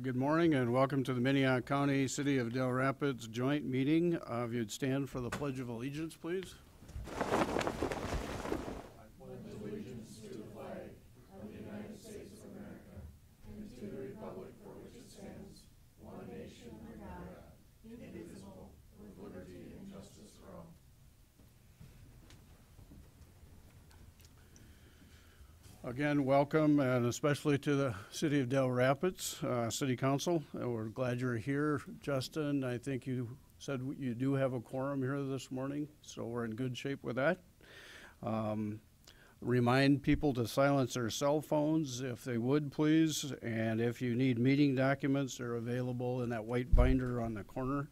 Good morning and welcome to the Minnehaha County City of Dell Rapids joint meeting. If you'd stand for the Pledge of Allegiance, please. Again, welcome, and especially to the City of Dell Rapids City Council. We're glad you're here, Justin. I think you said you do have a quorum here this morning, so we're in good shape with that. Remind people to silence their cell phones if they would, please. And if you need meeting documents, they're available in that white binder on the corner.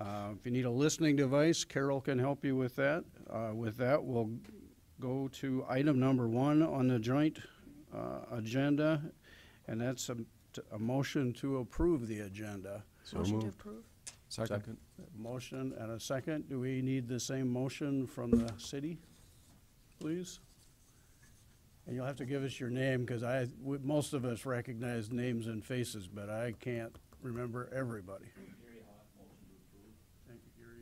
If you need a listening device, Carol can help you with that. We'll go to item number 1 on the joint agenda, and that's a motion to approve the agenda. So motion moved. To approve. Second. Motion and a second. Do we need the same motion from the city, please? And you'll have to give us your name, because most of us recognize names and faces, but I can't remember everybody. Gary Hott, motion to approve. Thank you, Gary.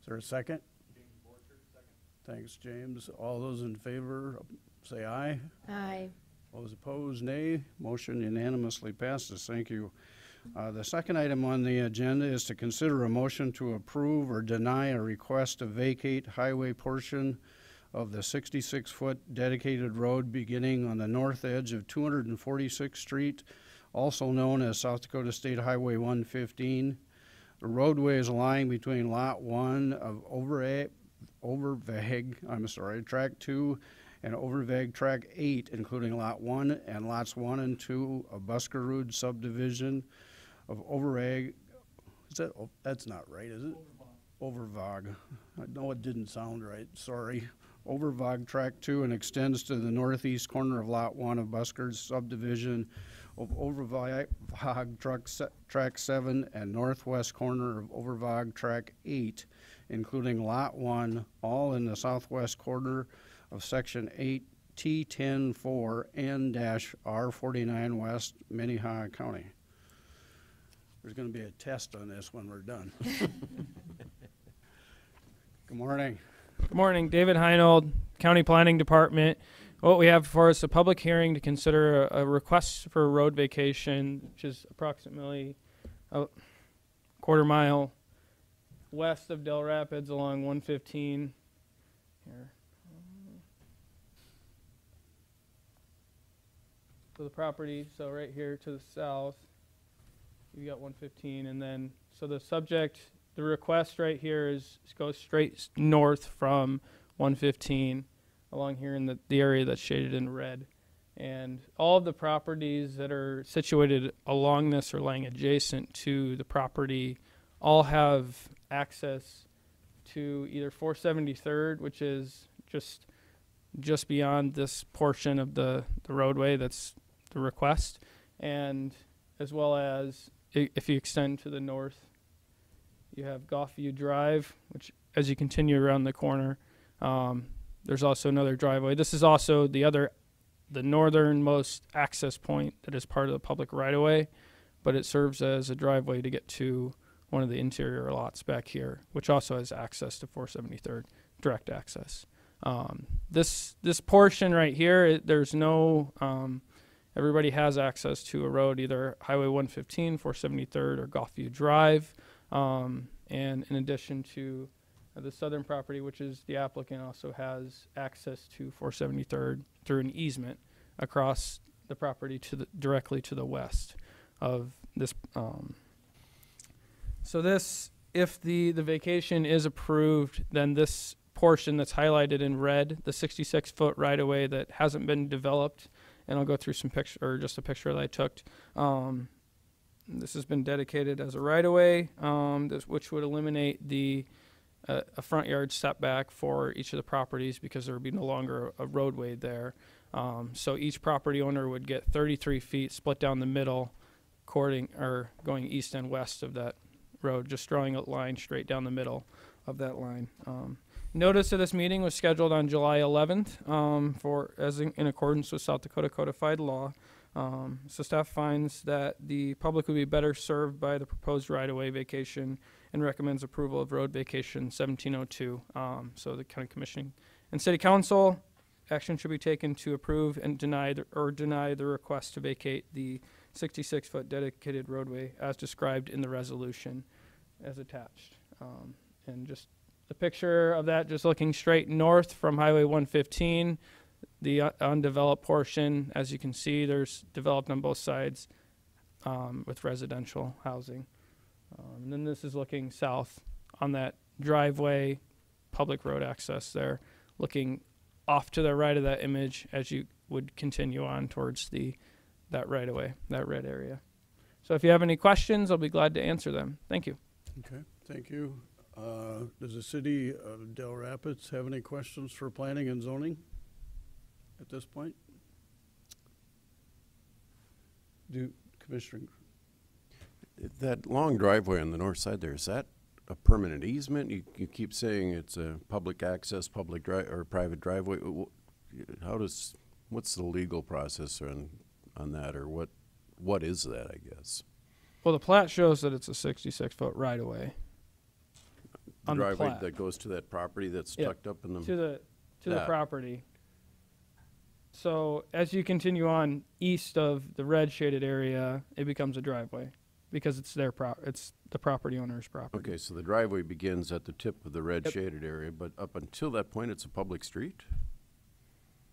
Is there a second? Thanks, James. All those in favor, say aye. Aye. Those opposed, nay. Motion unanimously passes. Thank you. The second item on the agenda is to consider a motion to approve or deny a request to vacate highway portion of the 66-foot dedicated road beginning on the north edge of 246th Street, also known as South Dakota State Highway 115. The roadway is lying between Lot 1 of Track 2 and Overvaag Track 8, including Lot 1 and Lots 1 and 2 of Busker Rood subdivision of Overvaag. Is that, oh, that's not right, is it? Overvaag. I know it didn't sound right, sorry. Overvaag Track 2 and extends to the northeast corner of Lot 1 of Busker's subdivision of Overvaag Track 7 and northwest corner of Overvaag Track 8, including Lot 1, all in the southwest quarter of Section 8 T10-4 N-R49 West, Minnehaha County. There's going to be a test on this when we're done. Good morning. Good morning. David Heinold, County Planning Department. What we have for us, a public hearing to consider a request for a road vacation, which is approximately a quarter mile west of Dell Rapids along 115 here. So the property, so right here to the south, you got 115, and then so the subject, the request right here is goes straight north from 115 along here in the area that's shaded in red. And all of the properties that are situated along this or lying adjacent to the property all have access to either 473rd, which is just beyond this portion of the roadway that's the request, and as well as if you extend to the north, you have Golfview Drive, which as you continue around the corner, there's also another driveway. This is also the northernmost access point that is part of the public right-of-way, but it serves as a driveway to get to one of the interior lots back here, which also has access to 473rd, direct access. This portion right here, there's no, everybody has access to a road, either Highway 115, 473rd, or Golfview Drive. And in addition to the southern property, which is the applicant, also has access to 473rd through an easement across the property to directly to the west of this. So this, if the vacation is approved, then this portion that's highlighted in red, the 66-foot right-of-way that hasn't been developed, and I'll go through some picture, or just a picture that I took. This has been dedicated as a right-of-way, which would eliminate a front yard setback for each of the properties because there would be no longer a roadway there. So each property owner would get 33 feet split down the middle, going east and west of that road, just drawing a line straight down the middle of that line. Notice of this meeting was scheduled on July 11th in accordance with South Dakota codified law. So staff finds that the public would be better served by the proposed right-of-way vacation and recommends approval of road vacation 1702. So the county commission and city council, action should be taken to approve and deny the request to vacate the 66-foot dedicated roadway as described in the resolution as attached. And just the picture of that, just looking straight north from Highway 115, the undeveloped portion, as you can see, there's developed on both sides with residential housing. And then this is looking south on that driveway, public road access there, looking off to the right of that image as you would continue on towards that right-of-way, that red area. So if you have any questions, I'll be glad to answer them. Thank you. Okay, thank you. Does the city of Dell Rapids have any questions for planning and zoning at this point? Do Commissioner? That long driveway on the north side there, is that a permanent easement? You keep saying it's a public access, public drive or private driveway. How does, what's the legal process on that, or what is that, I guess? Well, the plat shows that it's a 66-foot right-of-way. The driveway that goes to that property that's tucked up in the to the property. So as you continue on east of the red shaded area, it becomes a driveway because it's it's the property owner's property. Okay, so the driveway begins at the tip of the red shaded area, but up until that point, it's a public street.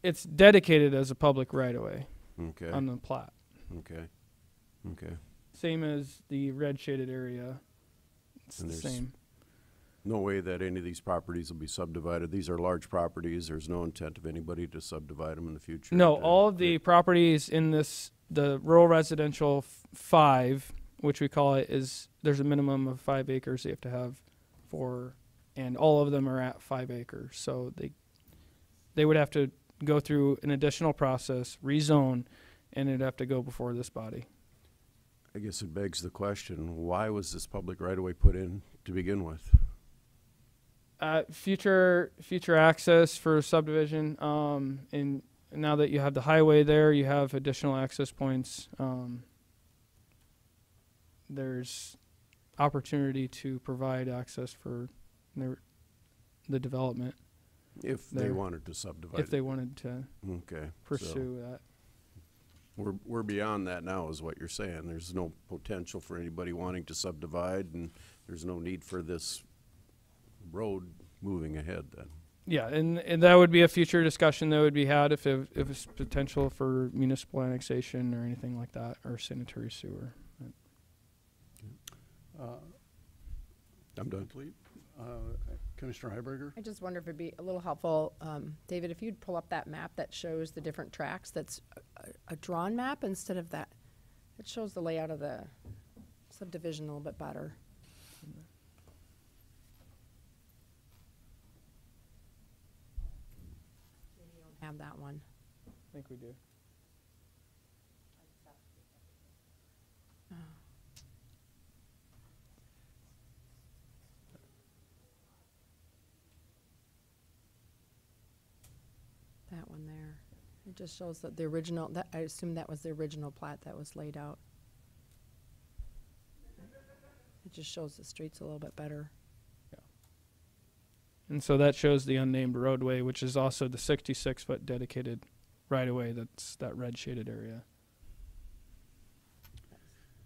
It's dedicated as a public right-of-way. Okay. On the plat. Okay. Okay. Same as the red shaded area. It's the same. No way that any of these properties will be subdivided. These are large properties. There's no intent of anybody to subdivide them in the future. No, all of the properties in this, the rural residential 5, which we call it, is there's a minimum of 5 acres you have to have for, and all of them are at 5 acres. So they would have to go through an additional process, rezone, and it'd have to go before this body. I guess it begs the question, why was this public right-of-way put in to begin with? Future access for subdivision, and now that you have the highway there, you have additional access points. There's opportunity to provide access for the development. If they wanted to subdivide. If they wanted to pursue that. We're beyond that now is what you're saying. There's no potential for anybody wanting to subdivide, and there's no need for this road moving ahead then. Yeah, and that would be a future discussion that would be had if it's potential for municipal annexation or anything like that, or sanitary sewer. I'm done. Commissioner Heiberger? I just wonder if it'd be a little helpful, David, if you'd pull up that map that shows the different tracks. That's a drawn map instead of that. It shows the layout of the subdivision a little bit better. Have that one. I think we do. Oh. That one there. It just shows that the original, that I assume that was the original plat that was laid out. It just shows the streets a little bit better. And so that shows the unnamed roadway, which is also the 66-foot dedicated right-of-way that's that red shaded area.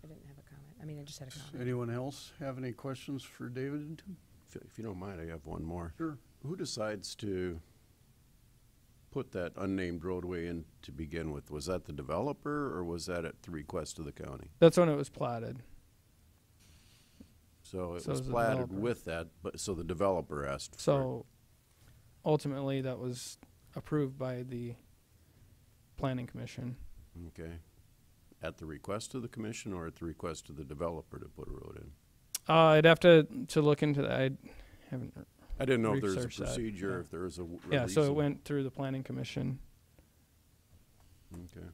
I didn't have a comment. I mean, I just had a comment. Does anyone else have any questions for David? If you don't mind, I have one more. Sure. Who decides to put that unnamed roadway in to begin with? Was that the developer, or was that at the request of the county? That's when it was platted. So it was platted with that, but so the developer asked for it. Ultimately that was approved by the planning commission. Okay. At the request of the commission or at the request of the developer to put a road in? I'd have to look into that. I haven't researched that. I didn't know if there's a procedure, if there is a reason. So it went through the planning commission. Okay.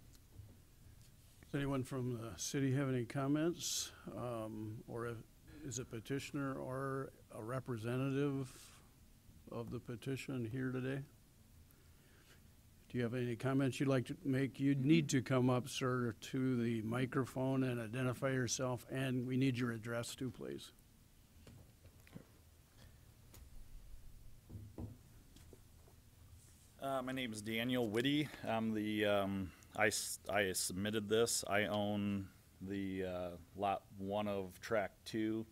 Does anyone from the city have any comments? Or is a petitioner or a representative of the petition here today? Do you have any comments you'd like to make? You'd need to come up, sir, to the microphone and identify yourself, and we need your address too, please. My name is Daniel Whitty. I'm the, I submitted this. I own the lot one of track two.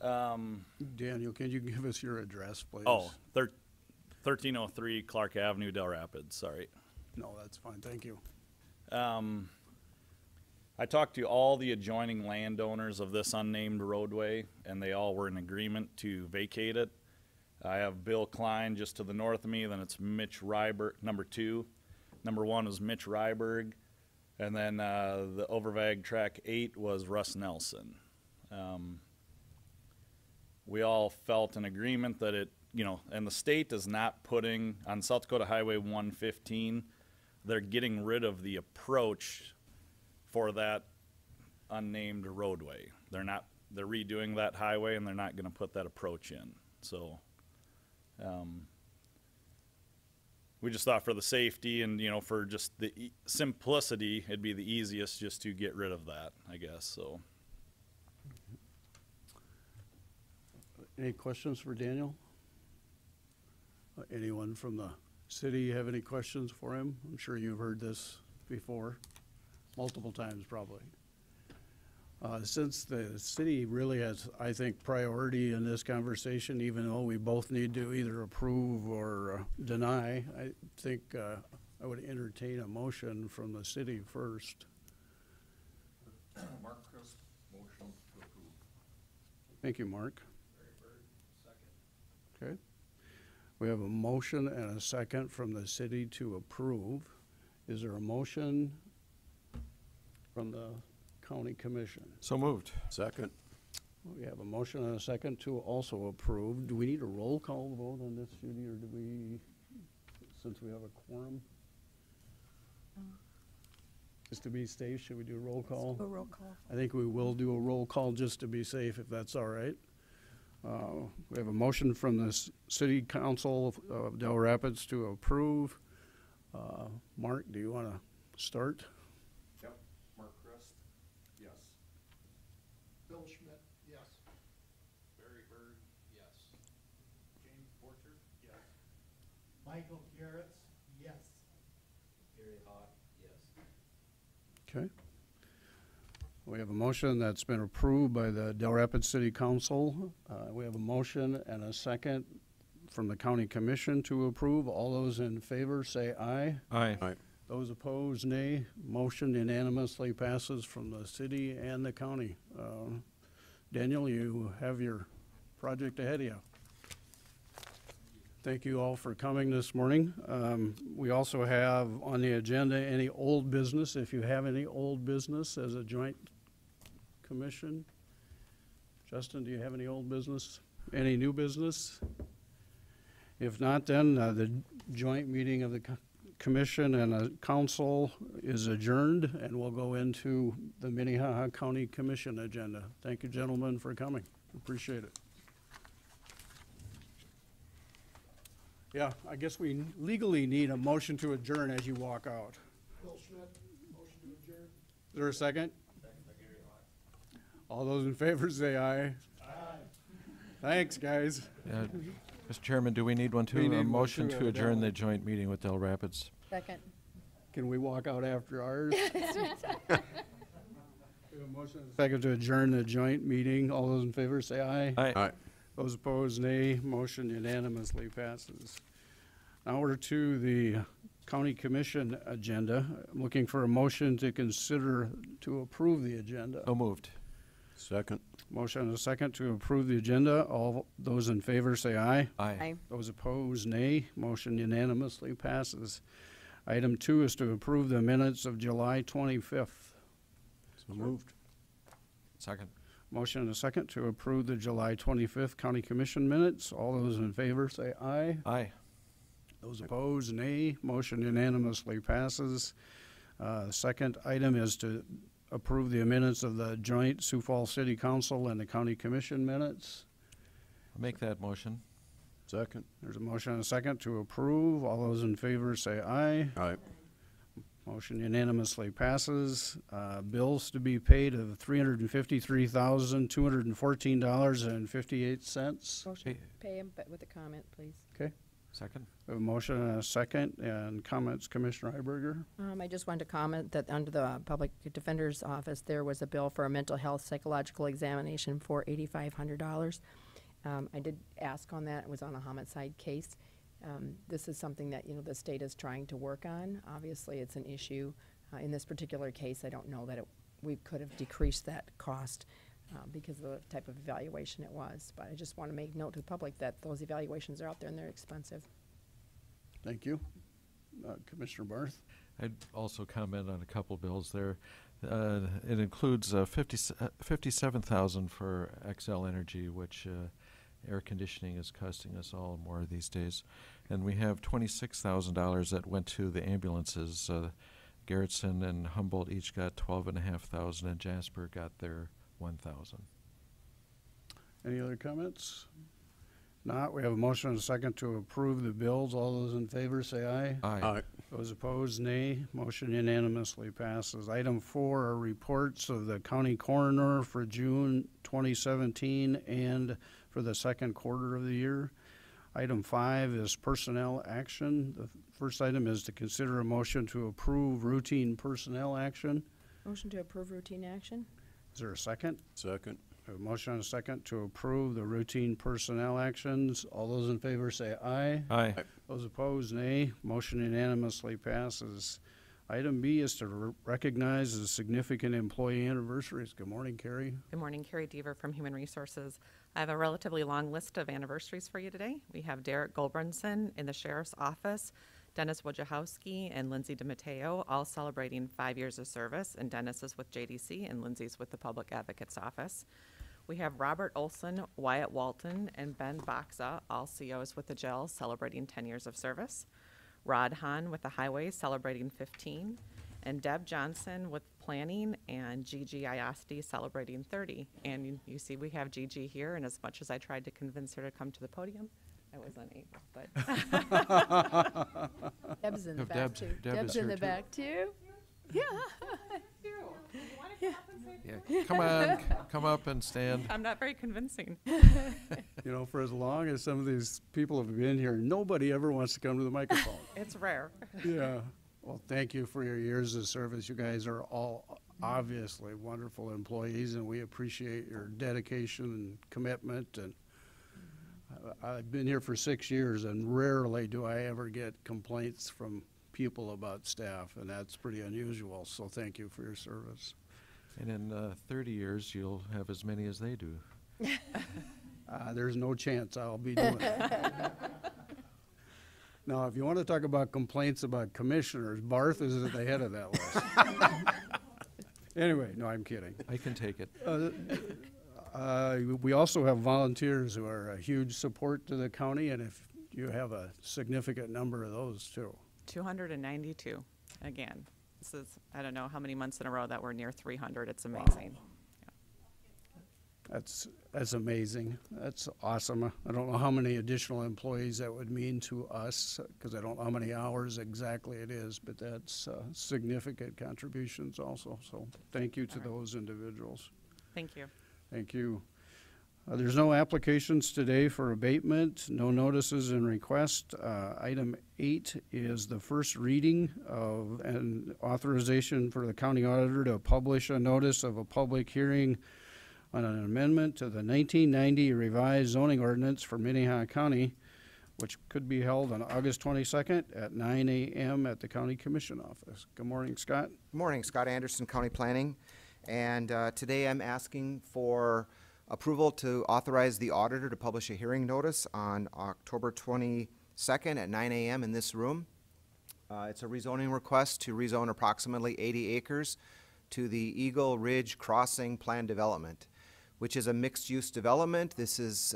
Daniel, can you give us your address, please? Oh, 1303 Clark Avenue, Dell Rapids. Sorry. No, that's fine. Thank you. I talked to all the adjoining landowners of this unnamed roadway, and they all were in agreement to vacate it. I have Bill Klein just to the north of me, then it's Mitch Ryberg, number two. Number one was Mitch Ryberg, and then the Overvaag track eight was Russ Nelson. We all felt in agreement that it, you know, and the state is not putting, on South Dakota Highway 115, they're getting rid of the approach for that unnamed roadway. They're not, they're redoing that highway and they're not gonna put that approach in, so. We just thought for the safety and, you know, for just the simplicity, it'd be the easiest just to get rid of that, I guess, so. Any questions for Daniel? Anyone from the city have any questions for him? I'm sure you've heard this before, multiple times probably. Since the city really has, I think, priority in this conversation, even though we both need to either approve or deny, I think I would entertain a motion from the city first. Mark Chris, motion to approve. Thank you, Mark. Second. Okay. We have a motion and a second from the city to approve. Is there a motion from the County Commission? So moved. Second. We have a motion and a second to also approve. Do we need a roll call vote on this, Judy, or do we, since we have a quorum? Just to be safe, should we do a roll call? A roll call. I think we will do a roll call just to be safe, if that's all right. We have a motion from the City Council of Del Rapids to approve. Mark, do you want to start? Michael Garretts, yes. Gary Hawk, yes. Okay. We have a motion that's been approved by the Del Rapids City Council. We have a motion and a second from the County Commission to approve. All those in favor say aye. Aye. Aye. Those opposed, nay. Motion unanimously passes from the city and the county. Daniel, you have your project ahead of you. Thank you all for coming this morning. We also have on the agenda any old business. If you have any old business as a joint commission. Justin, do you have any old business? Any new business? If not, then the joint meeting of the commission and the council is adjourned, and we'll go into the Minnehaha County Commission agenda. Thank you, gentlemen, for coming. Appreciate it. Yeah, I guess we legally need a motion to adjourn as you walk out. Bill Schmidt, motion to adjourn. Is there a second? Second by Gary Hawk. All those in favor say aye. Aye. Thanks, guys. Mr. Chairman, do we need one too? A motion to adjourn the joint meeting with Del Rapids. Second. Can we walk out after ours? Motion second to adjourn the joint meeting. All those in favor say aye. Aye. Aye. Those opposed, nay. Motion unanimously passes. Now we're to the County Commission agenda. I'm looking for a motion to consider to approve the agenda. So moved. Second. Motion and a second to approve the agenda. All those in favor say aye. Aye. Aye. Those opposed, nay. Motion unanimously passes. Item 2 is to approve the minutes of July 25th. So moved. Second. Motion and a second to approve the July 25th County Commission minutes. All those in favor say aye. Aye. Those opposed, nay. Motion unanimously passes. Second item is to approve the minutes of the joint Sioux Falls City Council and the County Commission minutes. I'll make that motion. Second. There's a motion and a second to approve. All those in favor say aye. Aye. Motion unanimously passes. Bills to be paid of $353,214.58. Motion to pay them, but with a comment, please. Okay. Second. A motion and a second, and comments, Commissioner Heiberger. I just wanted to comment that under the Public Defender's Office, there was a bill for a mental health psychological examination for $8,500. I did ask on that. It was on a homicide case. This is something that, you know, the state is trying to work on. Obviously, it's an issue. In this particular case, I don't know that we could have decreased that cost because of the type of evaluation it was. But I just want to make note to the public that those evaluations are out there and they're expensive. Thank you. Commissioner Barth. I'd also comment on a couple bills there. It includes $57,000 for XL Energy, which air conditioning is costing us all more these days. And we have $26,000 that went to the ambulances. Garretson and Humboldt each got $12,500, and Jasper got their $1,000. Any other comments? Not. We have a motion and a second to approve the bills. All those in favor say aye. Aye. Aye. Those opposed, nay. Motion unanimously passes. Item 4 are reports of the county coroner for June 2017 and for the second quarter of the year. Item 5 is personnel action. The first item is to consider a motion to approve routine personnel action. Motion to approve routine action. Is there a second? Second. A motion and a second to approve the routine personnel actions. All those in favor say aye. Aye. Those opposed, nay. Motion unanimously passes. Item B is to recognize the significant employee anniversaries. Good morning, Carrie. Good morning, Carrie Deaver from Human Resources. I have a relatively long list of anniversaries for you today. We have Derek Goldbrunson in the Sheriff's Office, Dennis Wojciechowski and Lindsay DiMatteo, all celebrating 5 years of service, and Dennis is with JDC and Lindsay's with the Public Advocate's Office. We have Robert Olson, Wyatt Walton, and Ben Boxa, all COs with the jail, celebrating 10 years of service. Rod Hahn with the Highway, celebrating 15. And Deb Johnson with Planning, and Gigi Iosti, celebrating 30. And you see we have Gigi here, and as much as I tried to convince her to come to the podium, I was unable, but. Deb's in the back, too. Deb's in the back, too. Yeah. Yeah. Come on, come up and stand. I'm not very convincing. You know, for as long as some of these people have been here, nobody ever wants to come to the microphone. It's rare. Yeah. Well, thank you for your years of service. You guys are all obviously wonderful employees, and we appreciate your dedication and commitment. And I've been here for 6 years, and rarely do I ever get complaints from people about staff, and that's pretty unusual, so thank you for your service. And in 30 years, you'll have as many as they do. There's no chance I'll be doing that. Now, if you want to talk about complaints about commissioners, Barth is at the head of that list. Anyway, no, I'm kidding. I can take it. We also have volunteers who are a huge support to the county, and if you have a significant number of those too. 292 again. This is, I don't know how many months in a row that we're near 300. It's amazing. Wow. Yeah. That's amazing. That's awesome. I don't know how many additional employees that would mean to us, because I don't know how many hours exactly it is, but that's significant contributions also. So thank you to those individuals. Thank you. Thank you. There's no applications today for abatement, no notices and requests. Item 8 is the first reading of an authorization for the county auditor to publish a notice of a public hearing on an amendment to the 1990 revised zoning ordinance for Minnehaha County, which could be held on August 22nd at 9 a.m. at the County Commission office. Good morning, Scott. Good morning, Scott Anderson, County Planning. And today I'm asking for approval to authorize the auditor to publish a hearing notice on October 22nd at 9 a.m. in this room. It's a rezoning request to rezone approximately 80 acres to the Eagle Ridge Crossing Plan Development, which is a mixed-use development. This is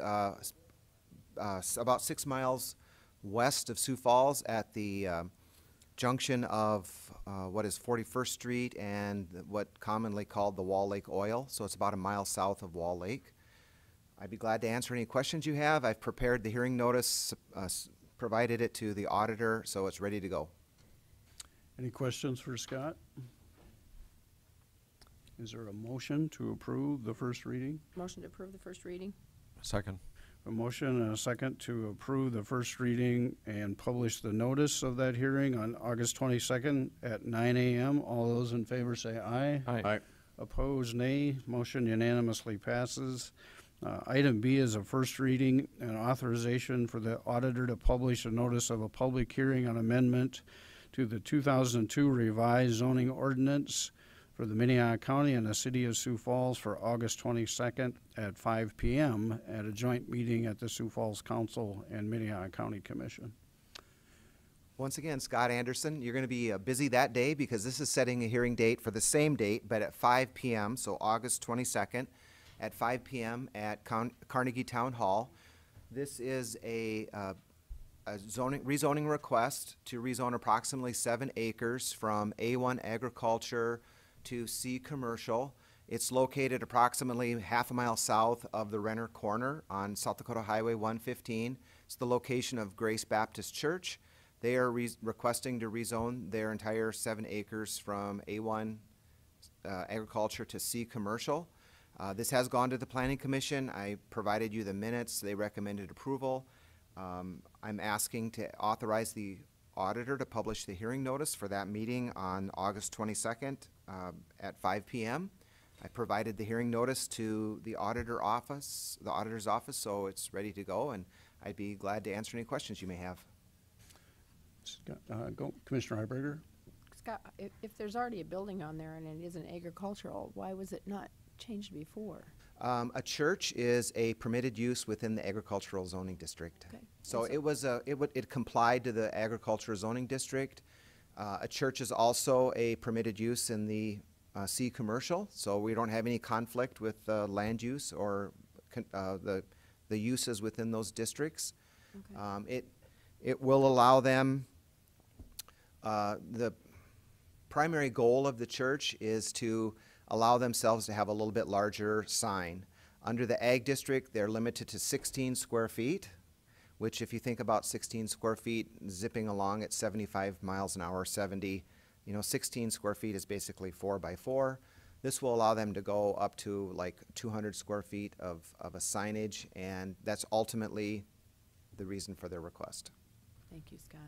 about 6 miles west of Sioux Falls at the junction of what is 41st Street and what commonly called the Wall Lake Oil. So it's about a mile south of Wall Lake. I'd be glad to answer any questions you have. I've prepared the hearing notice, provided it to the auditor, so it's ready to go. Any questions for Scott? Is there a motion to approve the first reading? Motion to approve the first reading. Second. A motion and a second to approve the first reading and publish the notice of that hearing on August 22nd at 9 a.m. All those in favor say aye. Aye. Aye. Opposed, nay. Motion unanimously passes. Item B is a first reading and authorization for the auditor to publish a notice of a public hearing on amendment to the 2002 revised zoning ordinance for the Minnehaha County and the City of Sioux Falls for August 22nd at 5 p.m. at a joint meeting at the Sioux Falls Council and Minnehaha County Commission. Once again, Scott Anderson, you're going to be busy that day because this is setting a hearing date for the same date, but at 5 p.m., so August 22nd at 5 p.m. at Carnegie Town Hall. This is a rezoning request to rezone approximately 7 acres from A1 agriculture to C commercial. It's located approximately half a mile south of the Renner Corner on South Dakota Highway 115. It's the location of Grace Baptist Church. They are requesting to rezone their entire 7 acres from A1 agriculture to C commercial. This has gone to the Planning Commission. I provided you the minutes. They recommended approval. I'm asking to authorize the auditor to publish the hearing notice for that meeting on August 22nd at 5 p.m. I provided the hearing notice to the auditor's office, so it's ready to go, and I'd be glad to answer any questions you may have. Go, Commissioner Heiberger. Scott, if there's already a building on there and it isn't agricultural, why was it not changed before? A church is a permitted use within the agricultural zoning district. Okay. So it was it complied to the agricultural zoning district. A church is also a permitted use in the C commercial, so we don't have any conflict with land use or the uses within those districts. Okay. It will allow them. The primary goal of the church is to allow themselves to have a little bit larger sign. Under the Ag District, they're limited to 16 square feet, which if you think about 16 square feet zipping along at 75 miles an hour, 70, you know, 16 square feet is basically 4 by 4. This will allow them to go up to like 200 square feet of a signage, and that's ultimately the reason for their request. Thank you, Scott.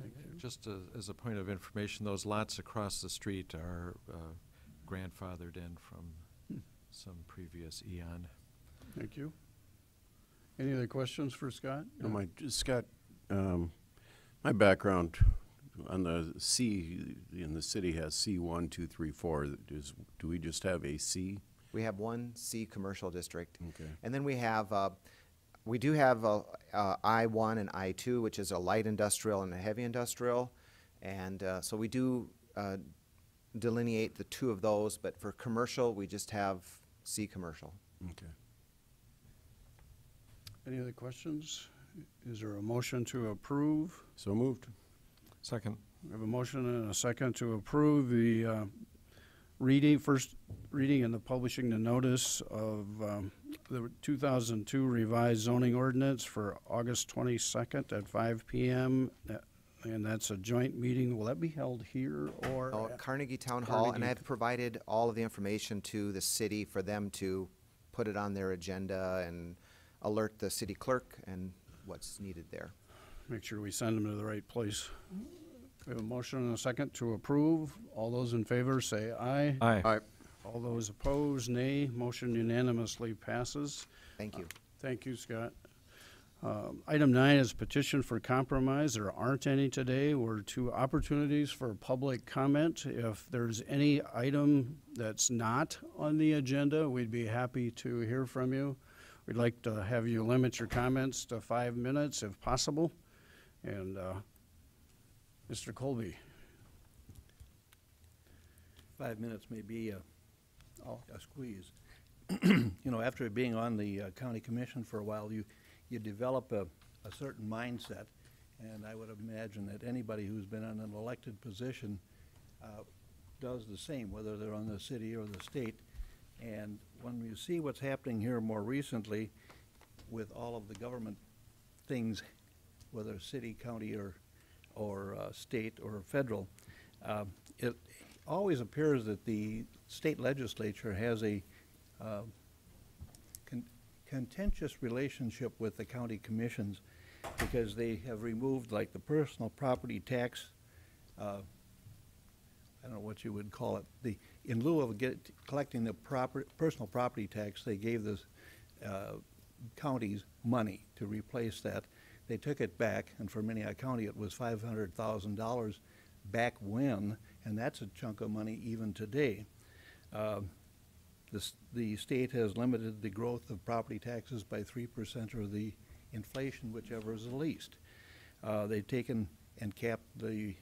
Thank you. Just as a point of information, those lots across the street are grandfathered in from some previous eon. Thank you. Any other questions for Scott? No, Scott, my background on the C in the city has C1, 2, 3, 4. Do we just have a C? We have one C commercial district. Okay. And then we have, I1 and I2, which is a light industrial and a heavy industrial. And so we do delineate the two of those, but for commercial we just have C commercial. Okay. Any other questions? Is there a motion to approve? So moved. Second. We have a motion and a second to approve the first reading and the publishing the notice of the 2002 revised zoning ordinance for August 22nd at 5 p.m. And that's a joint meeting. Will that be held here or at Carnegie Town Hall? Carnegie. And I've provided all of the information to the city for them to put it on their agenda and alert the city clerk and what's needed there. Make sure we send them to the right place. We have a motion and a second to approve. All those in favor say aye. Aye. Aye. All those opposed, nay. Motion unanimously passes. Thank you. Thank you, Scott. Item 9 is petition for compromise. There aren't any today, or 2 opportunities for public comment. If there's any item that's not on the agenda, we'd be happy to hear from you. We'd like to have you limit your comments to 5 minutes if possible. And Mr. Colby. 5 minutes may be a squeeze. You know, after being on the county commission for a while, you develop a certain mindset, and I would imagine that anybody who's been on an elected position does the same, whether they're on the city or the state. And when you see what's happening here more recently with all of the government things, whether city, county, or state or federal, it always appears that the state legislature has a contentious relationship with the county commissions, because they have removed, like, the personal property tax, I don't know what you would call it, in lieu of collecting the personal property tax, they gave the counties money to replace that. They took it back, and for Minnehaha County it was $500,000 back when, and that's a chunk of money even today. The state has limited the growth of property taxes by 3% or the inflation, whichever is the least. They've taken and capped the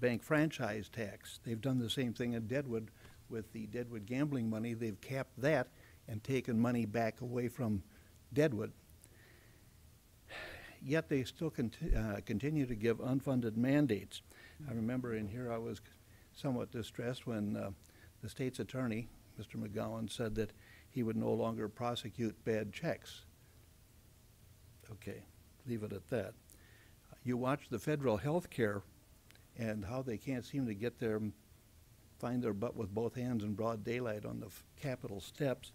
bank franchise tax. They've done the same thing in Deadwood with the Deadwood gambling money. They've capped that and taken money back away from Deadwood. Yet they still continue to give unfunded mandates. I remember in here I was somewhat distressed when the state's attorney, Mr. McGowan, said that he would no longer prosecute bad checks. Okay, leave it at that. You watch the federal health care and how they can't seem to get their, find their butt with both hands in broad daylight on the Capitol steps.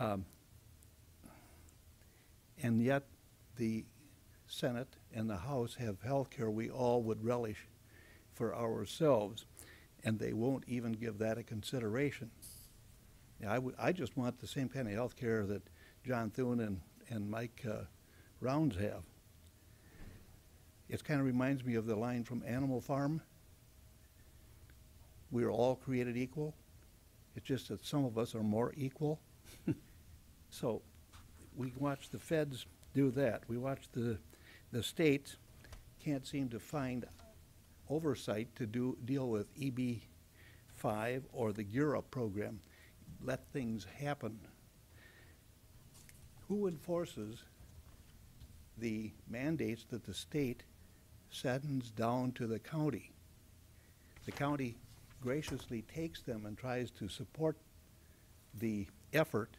And yet the Senate and the House have health care we all would relish for ourselves, and they won't even give that a consideration. Now, I just want the same kind of health care that John Thune and Mike Rounds have. It kind of reminds me of the line from Animal Farm. We're all created equal. It's just that some of us are more equal. So we watch the feds do that. We watch the states can't seem to find oversight to deal with EB-5 or the GERA program. Let things happen. Who enforces the mandates that the state sends down to the county? The county graciously takes them and tries to support the effort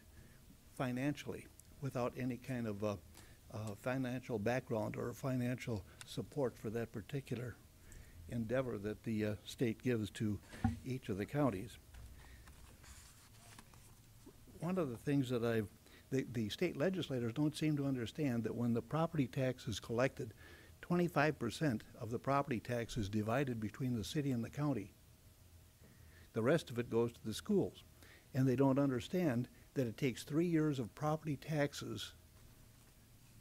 financially without any kind of a financial background or financial support for that particular endeavor that the state gives to each of the counties. One of the things that the state legislators don't seem to understand that when the property tax is collected, 25% of the property tax is divided between the city and the county. The rest of it goes to the schools. And they don't understand that it takes 3 years of property taxes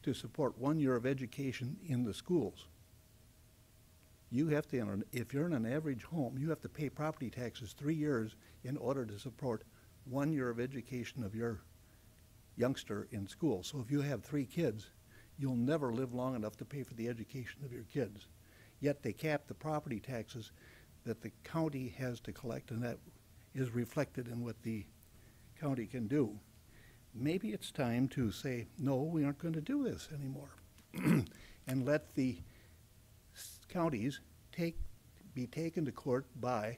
to support 1 year of education in the schools. You have to, if you're in an average home, you have to pay property taxes 3 years in order to support 1 year of education of your youngster in school. So if you have 3 kids, you'll never live long enough to pay for the education of your kids. Yet they cap the property taxes that the county has to collect, and that is reflected in what the county can do. Maybe it's time to say, no, we aren't going to do this anymore, and let the counties be taken to court by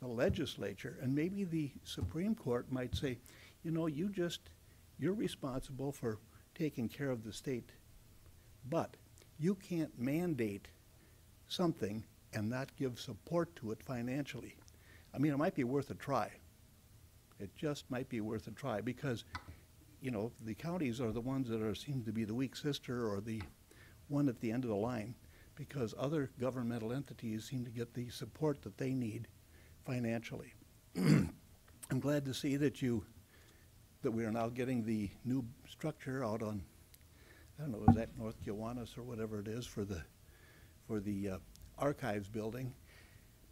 the legislature. And maybe the Supreme Court might say, you know, you're responsible for taking care of the state, but you can't mandate something and not give support to it financially. I mean, it might be worth a try. It just might be worth a try, because, you know, the counties are the ones that seem to be the weak sister or the one at the end of the line, because other governmental entities seem to get the support that they need financially. I'm glad to see that we are now getting the new structure out on, I don't know, is that North Kiwanis or whatever it is, for the archives building.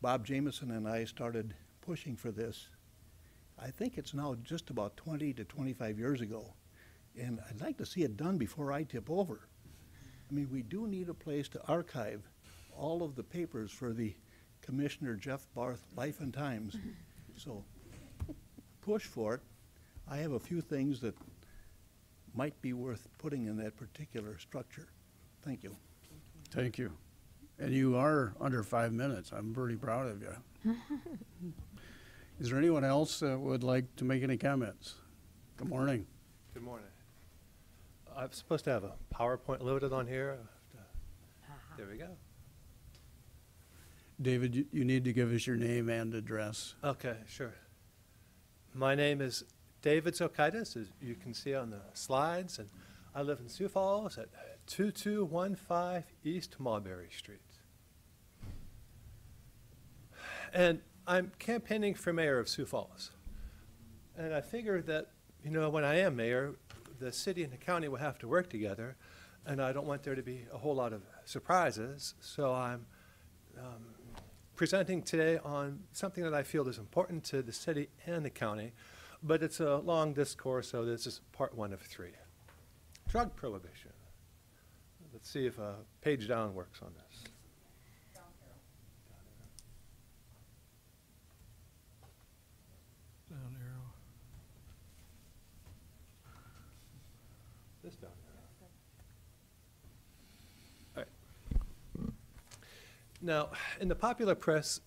Bob Jameson and I started pushing for this. I think it's now just about 20 to 25 years ago, and I'd like to see it done before I tip over. I mean, we do need a place to archive all of the papers for the Commissioner Jeff Barth life and times. So push for it. I have a few things that might be worth putting in that particular structure. Thank you. Thank you. And you are under 5 minutes. I'm pretty proud of you. Is there anyone else that would like to make any comments? Good morning. Good morning. I'm supposed to have a PowerPoint loaded on here. There we go. David, you need to give us your name and address. Okay, sure. My name is David Zokaitis, as you can see on the slides, and I live in Sioux Falls at 2215 East Mulberry Street. And I'm campaigning for mayor of Sioux Falls. And I figured that, you know, when I am mayor, the city and the county will have to work together, and I don't want there to be a whole lot of surprises, so I'm presenting today on something that I feel is important to the city and the county, but it's a long discourse, so this is part one of three. Drug prohibition. Let's see if a page down works on this. Down arrow. This down arrow. All right. Now, in the popular press,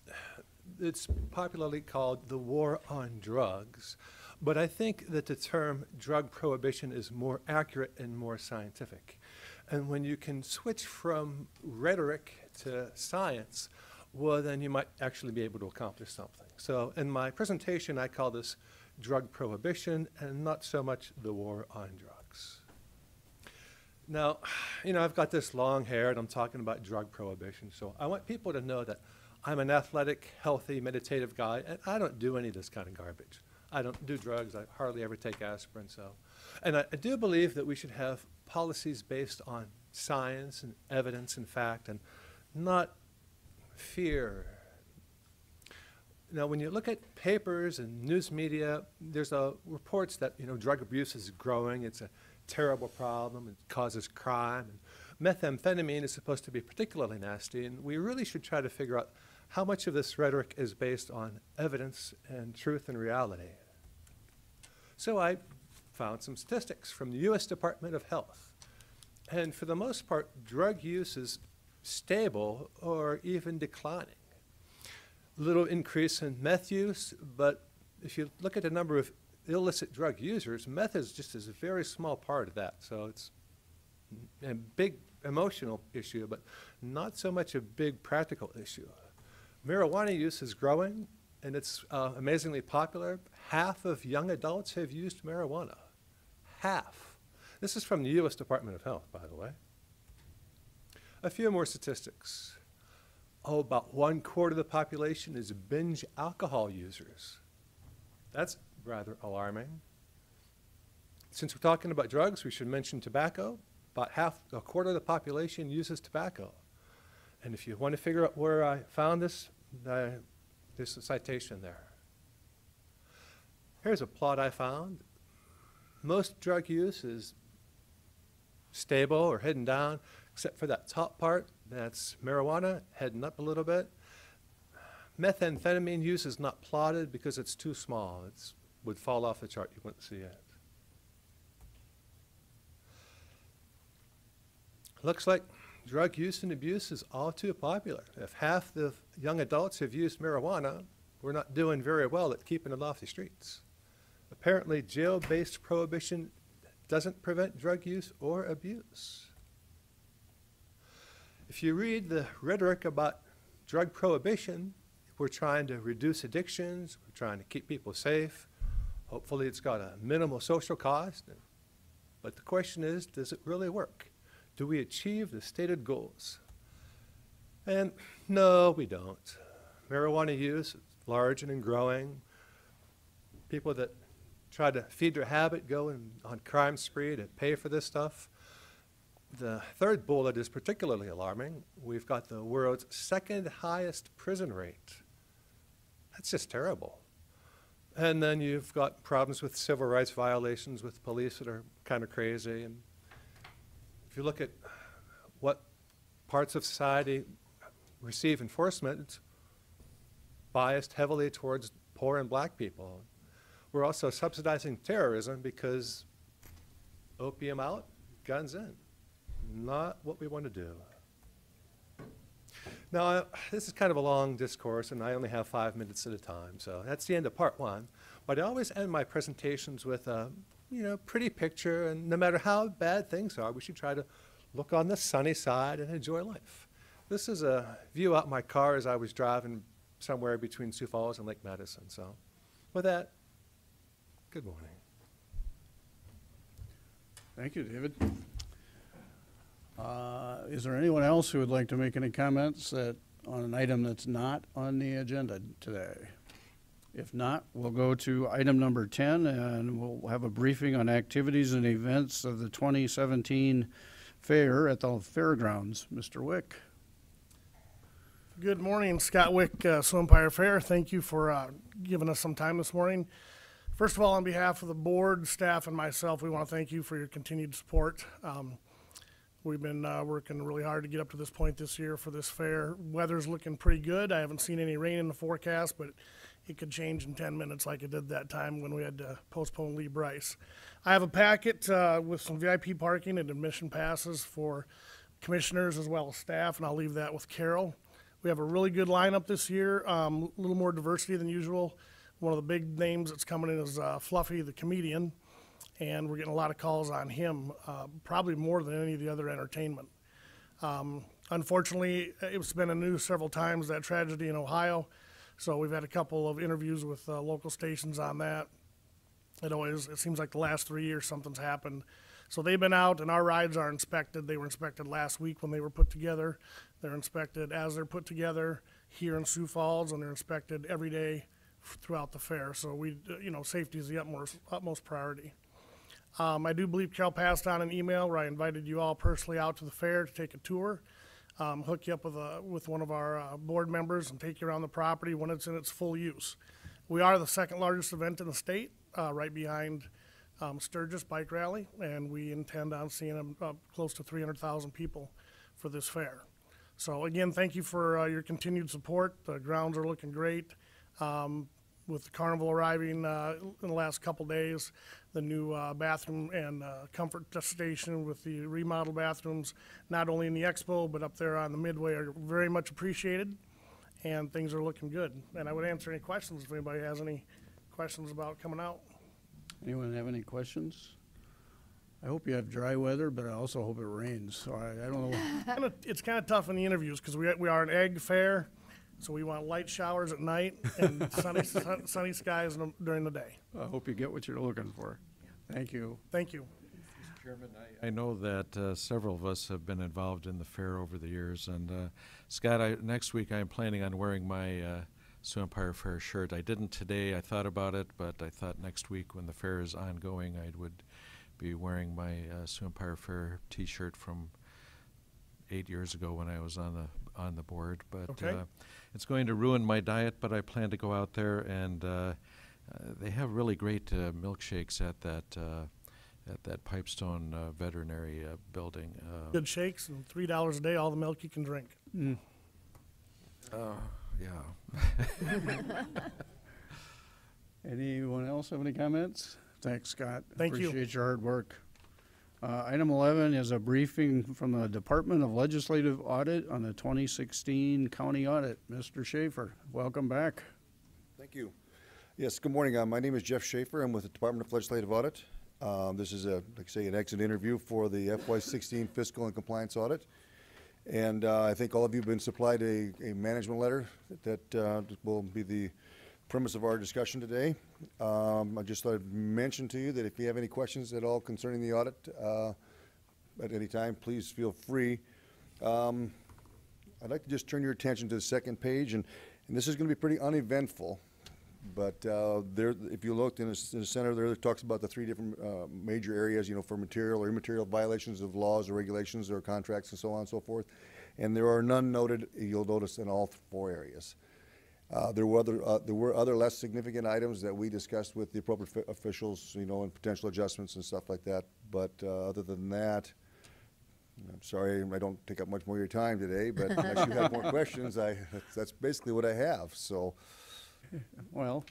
it's popularly called the war on drugs, but I think that the term drug prohibition is more accurate and more scientific. And when you can switch from rhetoric to science, well, then you might actually be able to accomplish something. So in my presentation, I call this drug prohibition and not so much the war on drugs. Now, you know, I've got this long hair and I'm talking about drug prohibition, so I want people to know that I'm an athletic, healthy, meditative guy, and I don't do any of this kind of garbage. I don't do drugs, I hardly ever take aspirin, so. And I do believe that we should have policies based on science and evidence and fact, and not fear. Now, when you look at papers and news media, there's reports that, you know, drug abuse is growing, it's a terrible problem, it causes crime, and methamphetamine is supposed to be particularly nasty, and we really should try to figure out how much of this rhetoric is based on evidence and truth and reality. So I found some statistics from the U.S. Department of Health. And for the most part, drug use is stable or even declining. Little increase in meth use, but if you look at the number of illicit drug users, meth is just a very small part of that. So it's a big emotional issue, but not so much a big practical issue. Marijuana use is growing, and it's amazingly popular. Half of young adults have used marijuana. Half. This is from the U.S. Department of Health, by the way. A few more statistics. Oh, about 1/4 of the population is binge alcohol users. That's rather alarming. Since we're talking about drugs, we should mention tobacco. About a quarter of the population uses tobacco. And if you want to figure out where I found this, there's a citation there. Here's a plot I found. Most drug use is stable or heading down, except for that top part. That's marijuana, heading up a little bit. Methamphetamine use is not plotted because it's too small. It would fall off the chart. You wouldn't see it. Looks like drug use and abuse is all too popular. If half the young adults have used marijuana, we're not doing very well at keeping it off the streets. Apparently, jail-based prohibition doesn't prevent drug use or abuse. If you read the rhetoric about drug prohibition, we're trying to reduce addictions, we're trying to keep people safe. Hopefully, it's got a minimal social cost. But the question is, does it really work? Do we achieve the stated goals? And no, we don't. Marijuana use is large and growing. People that try to feed their habit go on crime spree to pay for this stuff. The third bullet is particularly alarming. We've got the world's second highest prison rate. That's just terrible. And then you've got problems with civil rights violations with police that are kind of crazy. And if you look at what parts of society receive enforcement, it's biased heavily towards poor and black people. We're also subsidizing terrorism because opium out, guns in. Not what we want to do. Now, this is kind of a long discourse, and I only have 5 minutes at a time, so that's the end of part one. But I always end my presentations with a, you know, pretty picture, and no matter how bad things are, we should try to look on the sunny side and enjoy life. This is a view out my car as I was driving somewhere between Sioux Falls and Lake Madison. So with that, good morning. Thank you, David. Is there anyone else who would like to make any comments on an item that's not on the agenda today? If not, we'll go to item number 10, and we'll have a briefing on activities and events of the 2017 fair at the fairgrounds. Mr. Wick. Good morning, Scott Wick, Sioux Empire Fair. Thank you for giving us some time this morning. First of all, on behalf of the board, staff, and myself, we want to thank you for your continued support. We've been working really hard to get up to this point this year for this fair. Weather's looking pretty good. I haven't seen any rain in the forecast, but it could change in 10 minutes like it did that time when we had to postpone Lee Bryce. I have a packet with some VIP parking and admission passes for commissioners as well as staff, and I'll leave that with Carol. We have a really good lineup this year, a little more diversity than usual. One of the big names that's coming in is Fluffy the comedian, and we're getting a lot of calls on him, probably more than any of the other entertainment. Unfortunately, it's been in the news several times, that tragedy in Ohio, so we've had a couple of interviews with local stations on that. It seems like the last 3 years something's happened. So they've been out, and our rides are inspected. They were inspected last week when they were put together. They're inspected as they're put together here in Sioux Falls, and they're inspected every day throughout the fair. So we, you know, safety is the utmost priority. I do believe Carol passed on an email where I invited you all personally out to the fair to take a tour, hook you up with one of our board members and take you around the property when it's in its full use. We are the second largest event in the state, right behind Sturgis Bike Rally, and we intend on seeing close to 300,000 people for this fair. So again, thank you for your continued support. The grounds are looking great. With the carnival arriving in the last couple days, the new bathroom and comfort station with the remodeled bathrooms, not only in the expo but up there on the midway, are very much appreciated, and things are looking good. And I would answer any questions if anybody has any questions about coming out. Anyone have any questions? I hope you have dry weather, but I also hope it rains. So I don't know. It's kind of tough in the interviews because we are an egg fair. So we want light showers at night and sunny skies during the day. I hope you get what you're looking for. Thank you. Thank you. Mr. Chairman, I know that several of us have been involved in the fair over the years. And Scott, next week I'm planning on wearing my Sioux Empire Fair shirt. I didn't today. I thought about it, but I thought next week when the fair is ongoing, I would be wearing my Sioux Empire Fair t-shirt from 8 years ago when I was on the board, but okay. It's going to ruin my diet, but I plan to go out there, and they have really great milkshakes at that Pipestone veterinary building. Good shakes and $3 a day, all the milk you can drink. Mm. Yeah. Anyone else have any comments? Thanks, Scott. Thank you. Appreciate your hard work. Item 11 is a briefing from the Department of Legislative Audit on the 2016 county audit. Mr. Schaefer, welcome back. Thank you. Yes, good morning. My name is Jeff Schaefer. I'm with the Department of Legislative Audit. This is, an exit interview for the FY16 fiscal and compliance audit. And I think all of you have been supplied a management letter that will be the premise of our discussion today. I just thought I'd mention to you that if you have any questions at all concerning the audit at any time, please feel free. I'd like to just turn your attention to the second page, and this is going to be pretty uneventful, but there, if you looked in the center there, it talks about the three different major areas, you know, for material or immaterial violations of laws or regulations or contracts and so on and so forth, and there are none noted, you'll notice, in all four areas. There were other less significant items that we discussed with the appropriate officials, you know, and potential adjustments and stuff like that. But other than that, I'm sorry I don't take up much more of your time today, but unless you have more questions, that's basically what I have. So, well,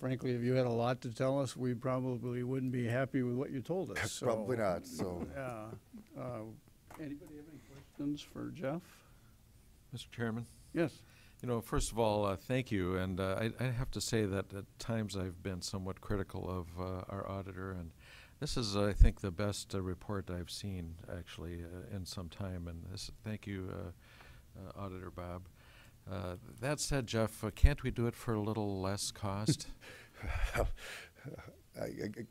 frankly, if you had a lot to tell us, we probably wouldn't be happy with what you told us. So. Probably not. So, anybody have any questions for Jeff? Mr. Chairman? Yes. You know, first of all, thank you. And I have to say that at times I've been somewhat critical of our auditor. And this is, I think, the best report I've seen, actually, in some time. And this, thank you, Auditor Bob. That said, Jeff, can't we do it for a little less cost?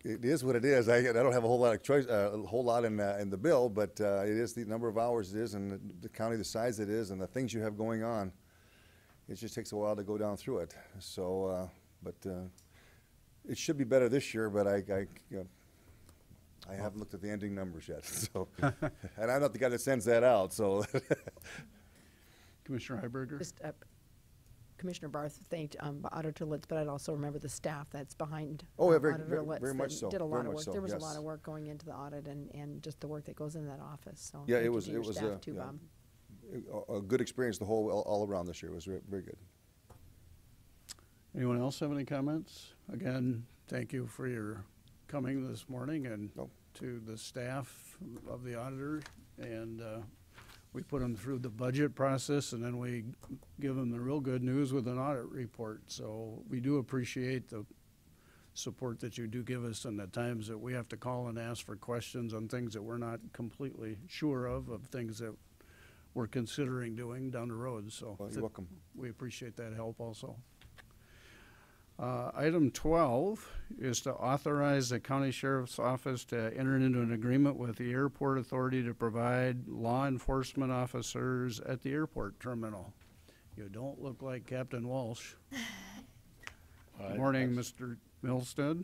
It is what it is. I don't have a whole lot of choice, a whole lot in the bill, but it is the number of hours it is, and the county the size it is, and the things you have going on. It just takes a while to go down through it. So, but it should be better this year. But I haven't looked at the ending numbers yet. So, and I'm not the guy that sends that out. So, Commissioner Heiberger. Just, Commissioner Barth thanked Auditor Litz, but I'd also remember the staff that's behind Auditor Litz. Very much so. Did a lot of work. So, there was a lot of work going into the audit and just the work that goes in that office. So, yeah, it was staff too, Bob. A good experience the whole all around this year. It was very good. Anyone else have any comments? Again, thank you for your coming this morning and to the staff of the auditor. And we put them through the budget process and then we give them the real good news with an audit report. So we do appreciate the support that you do give us and the times that we have to call and ask for questions on things that we're not completely sure of things that we're considering doing down the road. So you're welcome. We appreciate that help also. Item 12 is to authorize the county sheriff's office to enter into an agreement with the airport authority to provide law enforcement officers at the airport terminal. You don't look like Captain Walsh. Good morning, Mr. Milstead. Good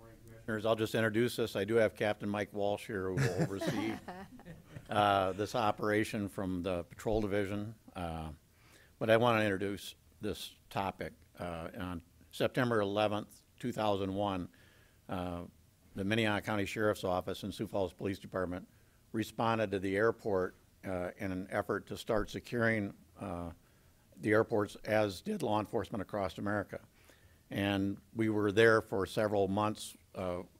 morning, Commissioners. I'll just introduce us. I do have Captain Mike Walsh here who will oversee this operation from the patrol division, but I want to introduce this topic. On September 11th, 2001, the Minnehaha County Sheriff's Office and Sioux Falls Police Department responded to the airport in an effort to start securing the airports, as did law enforcement across America. And we were there for several months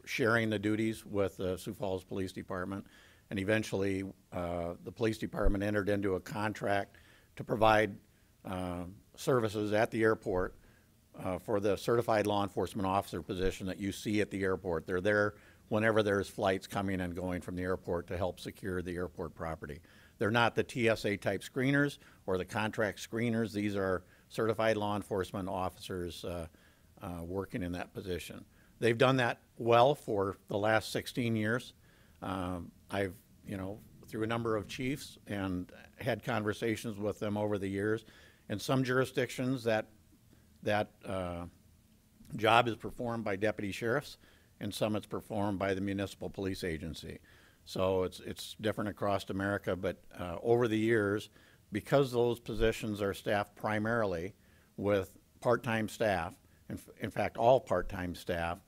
sharing the duties with the Sioux Falls Police Department. And eventually, the police department entered into a contract to provide services at the airport for the certified law enforcement officer position that you see at the airport. They're there whenever there's flights coming and going from the airport to help secure the airport property. They're not the TSA type screeners or the contract screeners. These are certified law enforcement officers working in that position. They've done that well for the last 16 years. I've, you know, through a number of chiefs and had conversations with them over the years. In some jurisdictions, that job is performed by deputy sheriffs, and some it's performed by the municipal police agency. So it's different across America, but over the years, because those positions are staffed primarily with part-time staff, in fact, all part-time staff,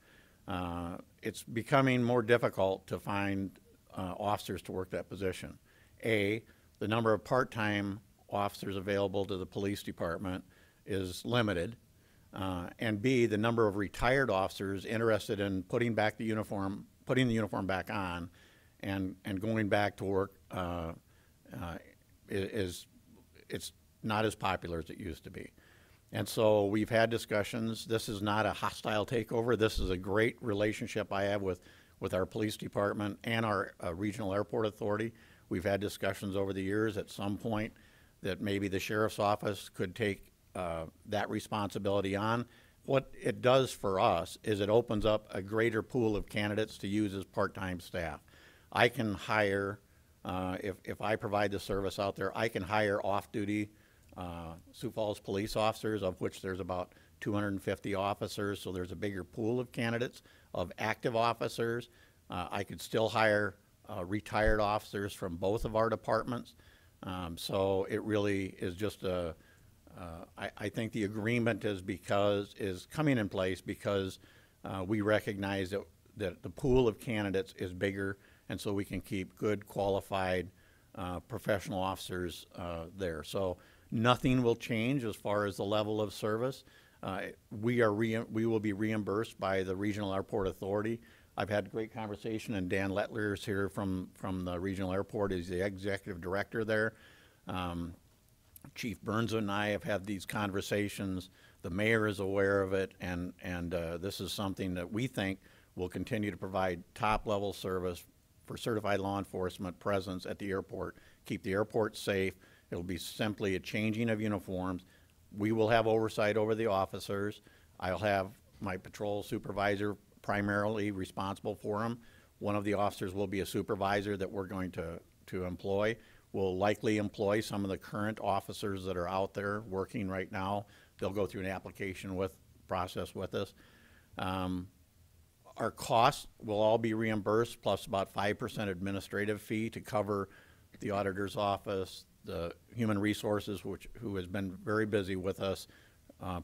it's becoming more difficult to find officers to work that position. A, the number of part-time officers available to the police department is limited, and B, the number of retired officers interested in putting the uniform back on, and going back to work it's not as popular as it used to be. And so we've had discussions. This is not a hostile takeover. This is a great relationship I have with our police department and our regional airport authority. We've had discussions over the years at some point that maybe the sheriff's office could take that responsibility on. What it does for us is it opens up a greater pool of candidates to use as part-time staff. I can hire, if I provide the service out there, I can hire off-duty Sioux Falls police officers, of which there's about 250 officers, so there's a bigger pool of candidates of active officers. I could still hire retired officers from both of our departments. So it really is just a, I think the agreement is coming in place because we recognize that the pool of candidates is bigger, and so we can keep good, qualified professional officers there. So nothing will change as far as the level of service. We will be reimbursed by the Regional Airport Authority. I've had a great conversation, and Dan Letellier is here from the Regional Airport. He's the executive director there. Chief Burns and I have had these conversations. The mayor is aware of it, and this is something that we think will continue to provide top-level service for certified law enforcement presence at the airport, keep the airport safe. It'll be simply a changing of uniforms. We will have oversight over the officers. I'll have my patrol supervisor primarily responsible for them. One of the officers will be a supervisor that we're going to employ. We'll likely employ some of the current officers that are out there working right now. They'll go through an application process with us. Our costs will all be reimbursed, plus about 5% administrative fee to cover the auditor's office, the human resources, who has been very busy with us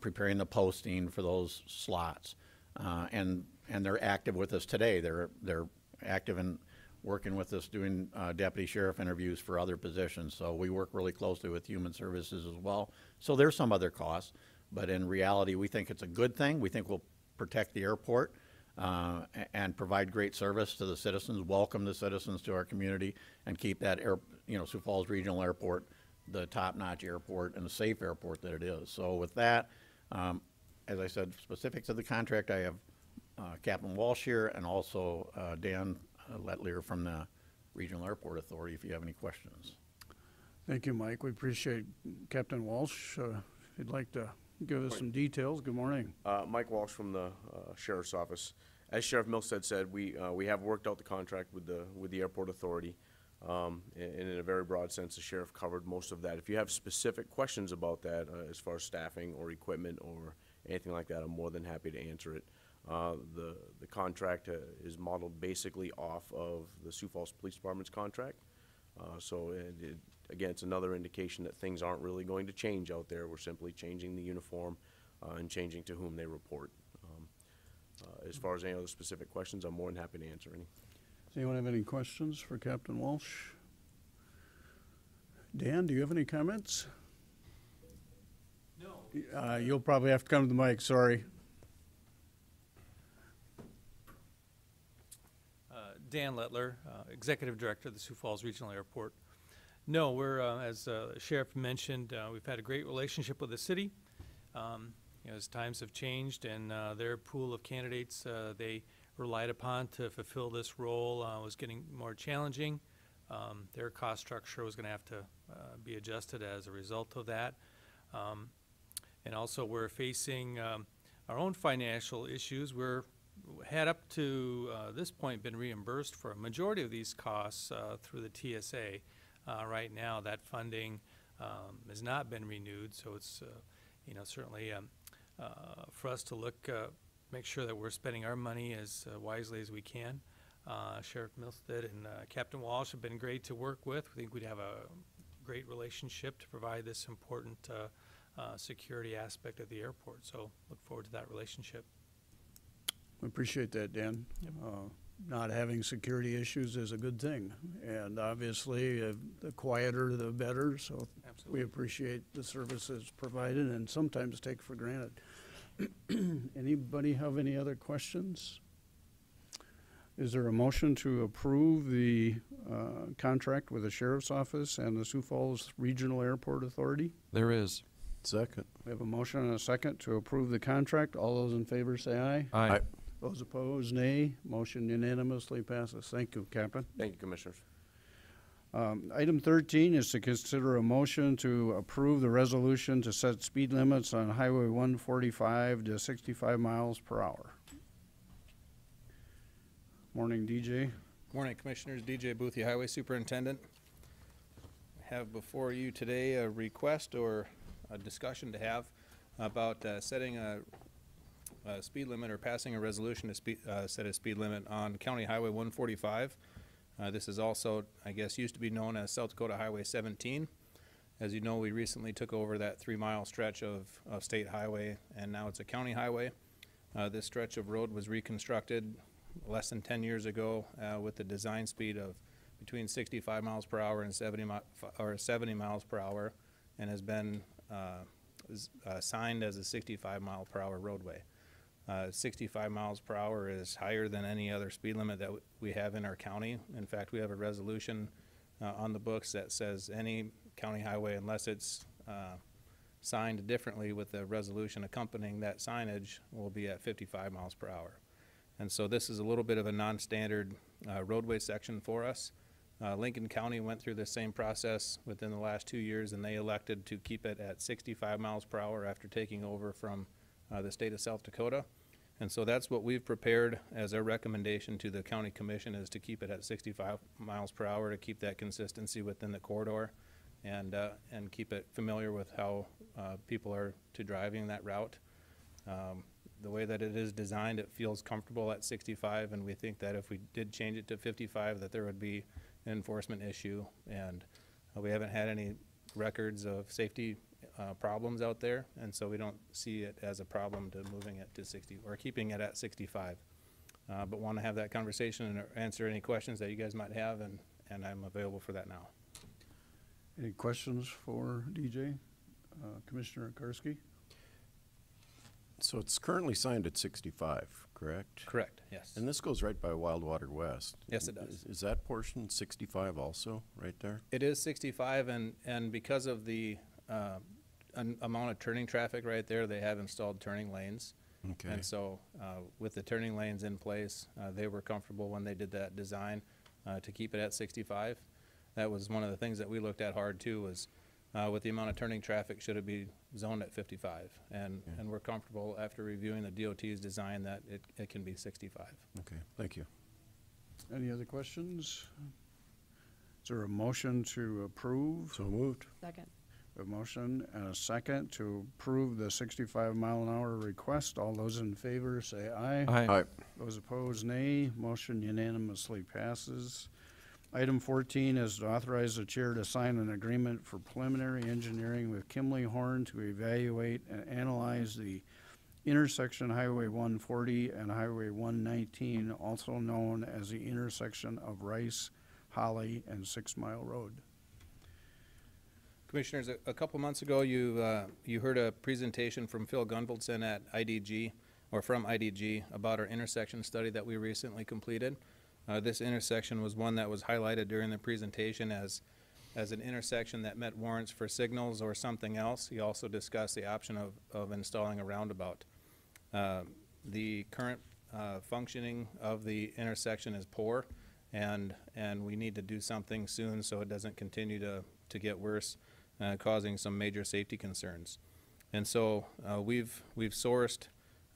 preparing the posting for those slots. And they're active with us today. They're active in working with us, doing deputy sheriff interviews for other positions. So we work really closely with human services as well. So there's some other costs, but in reality, we think it's a good thing. We think we'll protect the airport and provide great service to the citizens, welcome the citizens to our community, and keep that Sioux Falls Regional Airport the top-notch airport and a safe airport that it is. So with that, as I said, specifics of the contract, I have Captain Walsh here, and also Dan Letellier from the Regional Airport Authority if you have any questions. Thank you, Mike. We appreciate Captain Walsh. If you'd like to give us some details. Good morning. Mike Walsh from the Sheriff's Office. As Sheriff Milstead said, we have worked out the contract with the Airport Authority, and in a very broad sense, the Sheriff covered most of that. If you have specific questions about that, as far as staffing or equipment or anything like that, I'm more than happy to answer it. The contract is modeled basically off of the Sioux Falls Police Department's contract. So it, again, it's another indication that things aren't really going to change out there. We're simply changing the uniform and changing to whom they report. As far as any other specific questions, I'm more than happy to answer any. Does anyone have any questions for Captain Walsh? Dan, do you have any comments? No. You'll probably have to come to the mic, sorry. Dan Letellier, Executive Director of the Sioux Falls Regional Airport. No, we're, as the Sheriff mentioned, we've had a great relationship with the city. As times have changed and their pool of candidates they relied upon to fulfill this role was getting more challenging. Their cost structure was going to have to be adjusted as a result of that. And also we're facing our own financial issues. Had up to this point been reimbursed for a majority of these costs through the TSA. Right now, that funding has not been renewed, so it's certainly for us to make sure that we're spending our money as wisely as we can. Sheriff Milstead and Captain Walsh have been great to work with. We think we'd have a great relationship to provide this important security aspect of the airport. So look forward to that relationship. I appreciate that, Dan. Yep. Not having security issues is a good thing, and obviously the quieter the better, so absolutely. We appreciate the services provided and sometimes take for granted. Anybody have any other questions? Is there a motion to approve the contract with the Sheriff's Office and the Sioux Falls Regional Airport Authority? There is. Second. We have a motion and a second to approve the contract. All those in favor say aye. Aye. Aye. Those opposed, nay. Motion unanimously passes. Thank you, Captain. Thank you, Commissioners. Item 13 is to consider a motion to approve the resolution to set speed limits on Highway 145 to 65 miles per hour. Morning, DJ. Morning, Commissioners. DJ Boothie, Highway Superintendent. I have before you today a request or a discussion to have about setting a speed limit or passing a resolution to set a speed limit on County Highway 145. This is also, I guess, used to be known as South Dakota Highway 17. As you know, we recently took over that 3-mile stretch of state highway, and now it's a county highway. This stretch of road was reconstructed less than 10 years ago with the design speed of between 65 miles per hour and 70 miles per hour, and has been signed as a 65 mile per hour roadway. 65 miles per hour is higher than any other speed limit that we have in our county. In fact, we have a resolution on the books that says any county highway, unless it's signed differently with the resolution accompanying that signage will be at 55 miles per hour. And so this is a little bit of a non-standard roadway section for us. Lincoln County went through the same process within the last 2 years, and they elected to keep it at 65 miles per hour after taking over from the state of South Dakota. And so that's what we've prepared as our recommendation to the county commission, is to keep it at 65 miles per hour to keep that consistency within the corridor and keep it familiar with how people are to driving that route. The way that it is designed, it feels comfortable at 65, and we think that if we did change it to 55 that there would be an enforcement issue, and we haven't had any records of safety problems out there, and so we don't see it as a problem to moving it to 60 or keeping it at 65, but want to have that conversation and answer any questions that you guys might have, and I'm available for that now. Any questions for DJ? Commissioner Kersky? So it's currently signed at 65, correct? Correct, yes. And this goes right by Wild Water West. Yes, it does. Is that portion 65 also right there? It is 65, and because of the amount of turning traffic right there, they have installed turning lanes. Okay. And so with the turning lanes in place, they were comfortable when they did that design to keep it at 65. That was one of the things that we looked at hard too, was with the amount of turning traffic, should it be zoned at 55? And yeah, and we're comfortable after reviewing the DOT's design that it can be 65. Okay, thank you. Any other questions? Is there a motion to approve? So moved. Second. A motion and a second to approve the 65 mile an hour request. All those in favor say aye. Aye. Aye. Those opposed, nay. Motion unanimously passes. Item 14 is to authorize the chair to sign an agreement for preliminary engineering with Kimley Horn to evaluate and analyze the intersection Highway 140 and Highway 119, also known as the intersection of Rice, Holly, and 6 Mile Road. Commissioners, a couple months ago you heard a presentation from Phil Gunvalson at IDG, or from IDG, about our intersection study that we recently completed. This intersection was one that was highlighted during the presentation as an intersection that met warrants for signals or something else. He also discussed the option of installing a roundabout. The current functioning of the intersection is poor, and we need to do something soon so it doesn't continue to get worse, causing some major safety concerns. And so we've sourced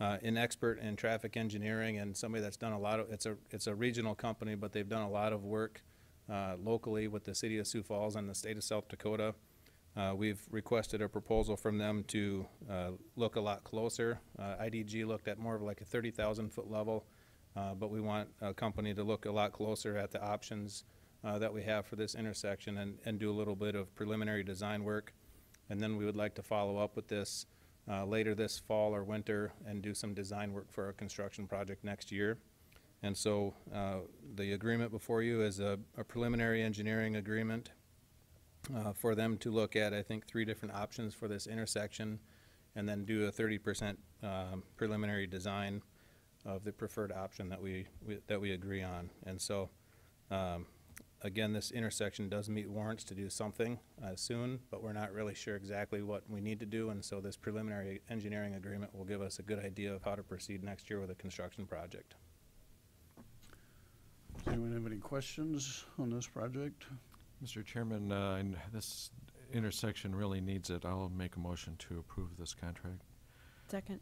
an expert in traffic engineering, and somebody that's done a lot of, it's a regional company, but they've done a lot of work locally with the city of Sioux Falls and the state of South Dakota. We've requested a proposal from them to look a lot closer. IDG looked at more of like a 30,000 foot level, but we want a company to look a lot closer at the options that we have for this intersection, and do a little bit of preliminary design work. And then we would like to follow up with this later this fall or winter and do some design work for our construction project next year. And so the agreement before you is a preliminary engineering agreement for them to look at, I think, 3 different options for this intersection, and then do a 30% preliminary design of the preferred option that we agree on. And so again, this intersection does meet warrants to do something soon, but we're not really sure exactly what we need to do, and so this preliminary engineering agreement will give us a good idea of how to proceed next year with a construction project. Does anyone have any questions on this project? Mr. Chairman, this intersection really needs it. I'll make a motion to approve this contract. Second.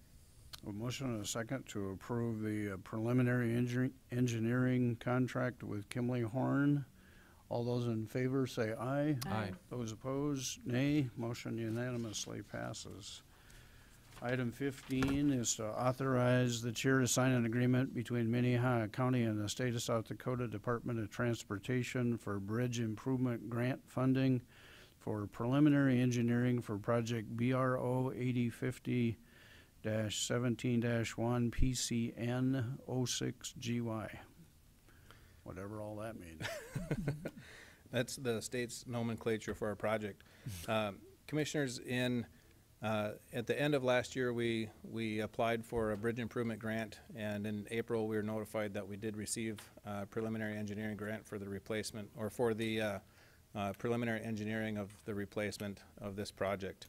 A motion and a second to approve the preliminary engineering contract with Kimley Horn. All those in favor say aye. Aye. Those opposed, nay. Motion unanimously passes. Item 15 is to authorize the chair to sign an agreement between Minnehaha County and the state of South Dakota Department of Transportation for bridge improvement grant funding for preliminary engineering for project BRO 8050-17-1 PCN 06GY. Whatever all that means. That's the state's nomenclature for our project. Commissioners, at the end of last year, we applied for a bridge improvement grant, and in April we were notified that we did receive a preliminary engineering grant for the replacement, or for the preliminary engineering of the replacement of this project.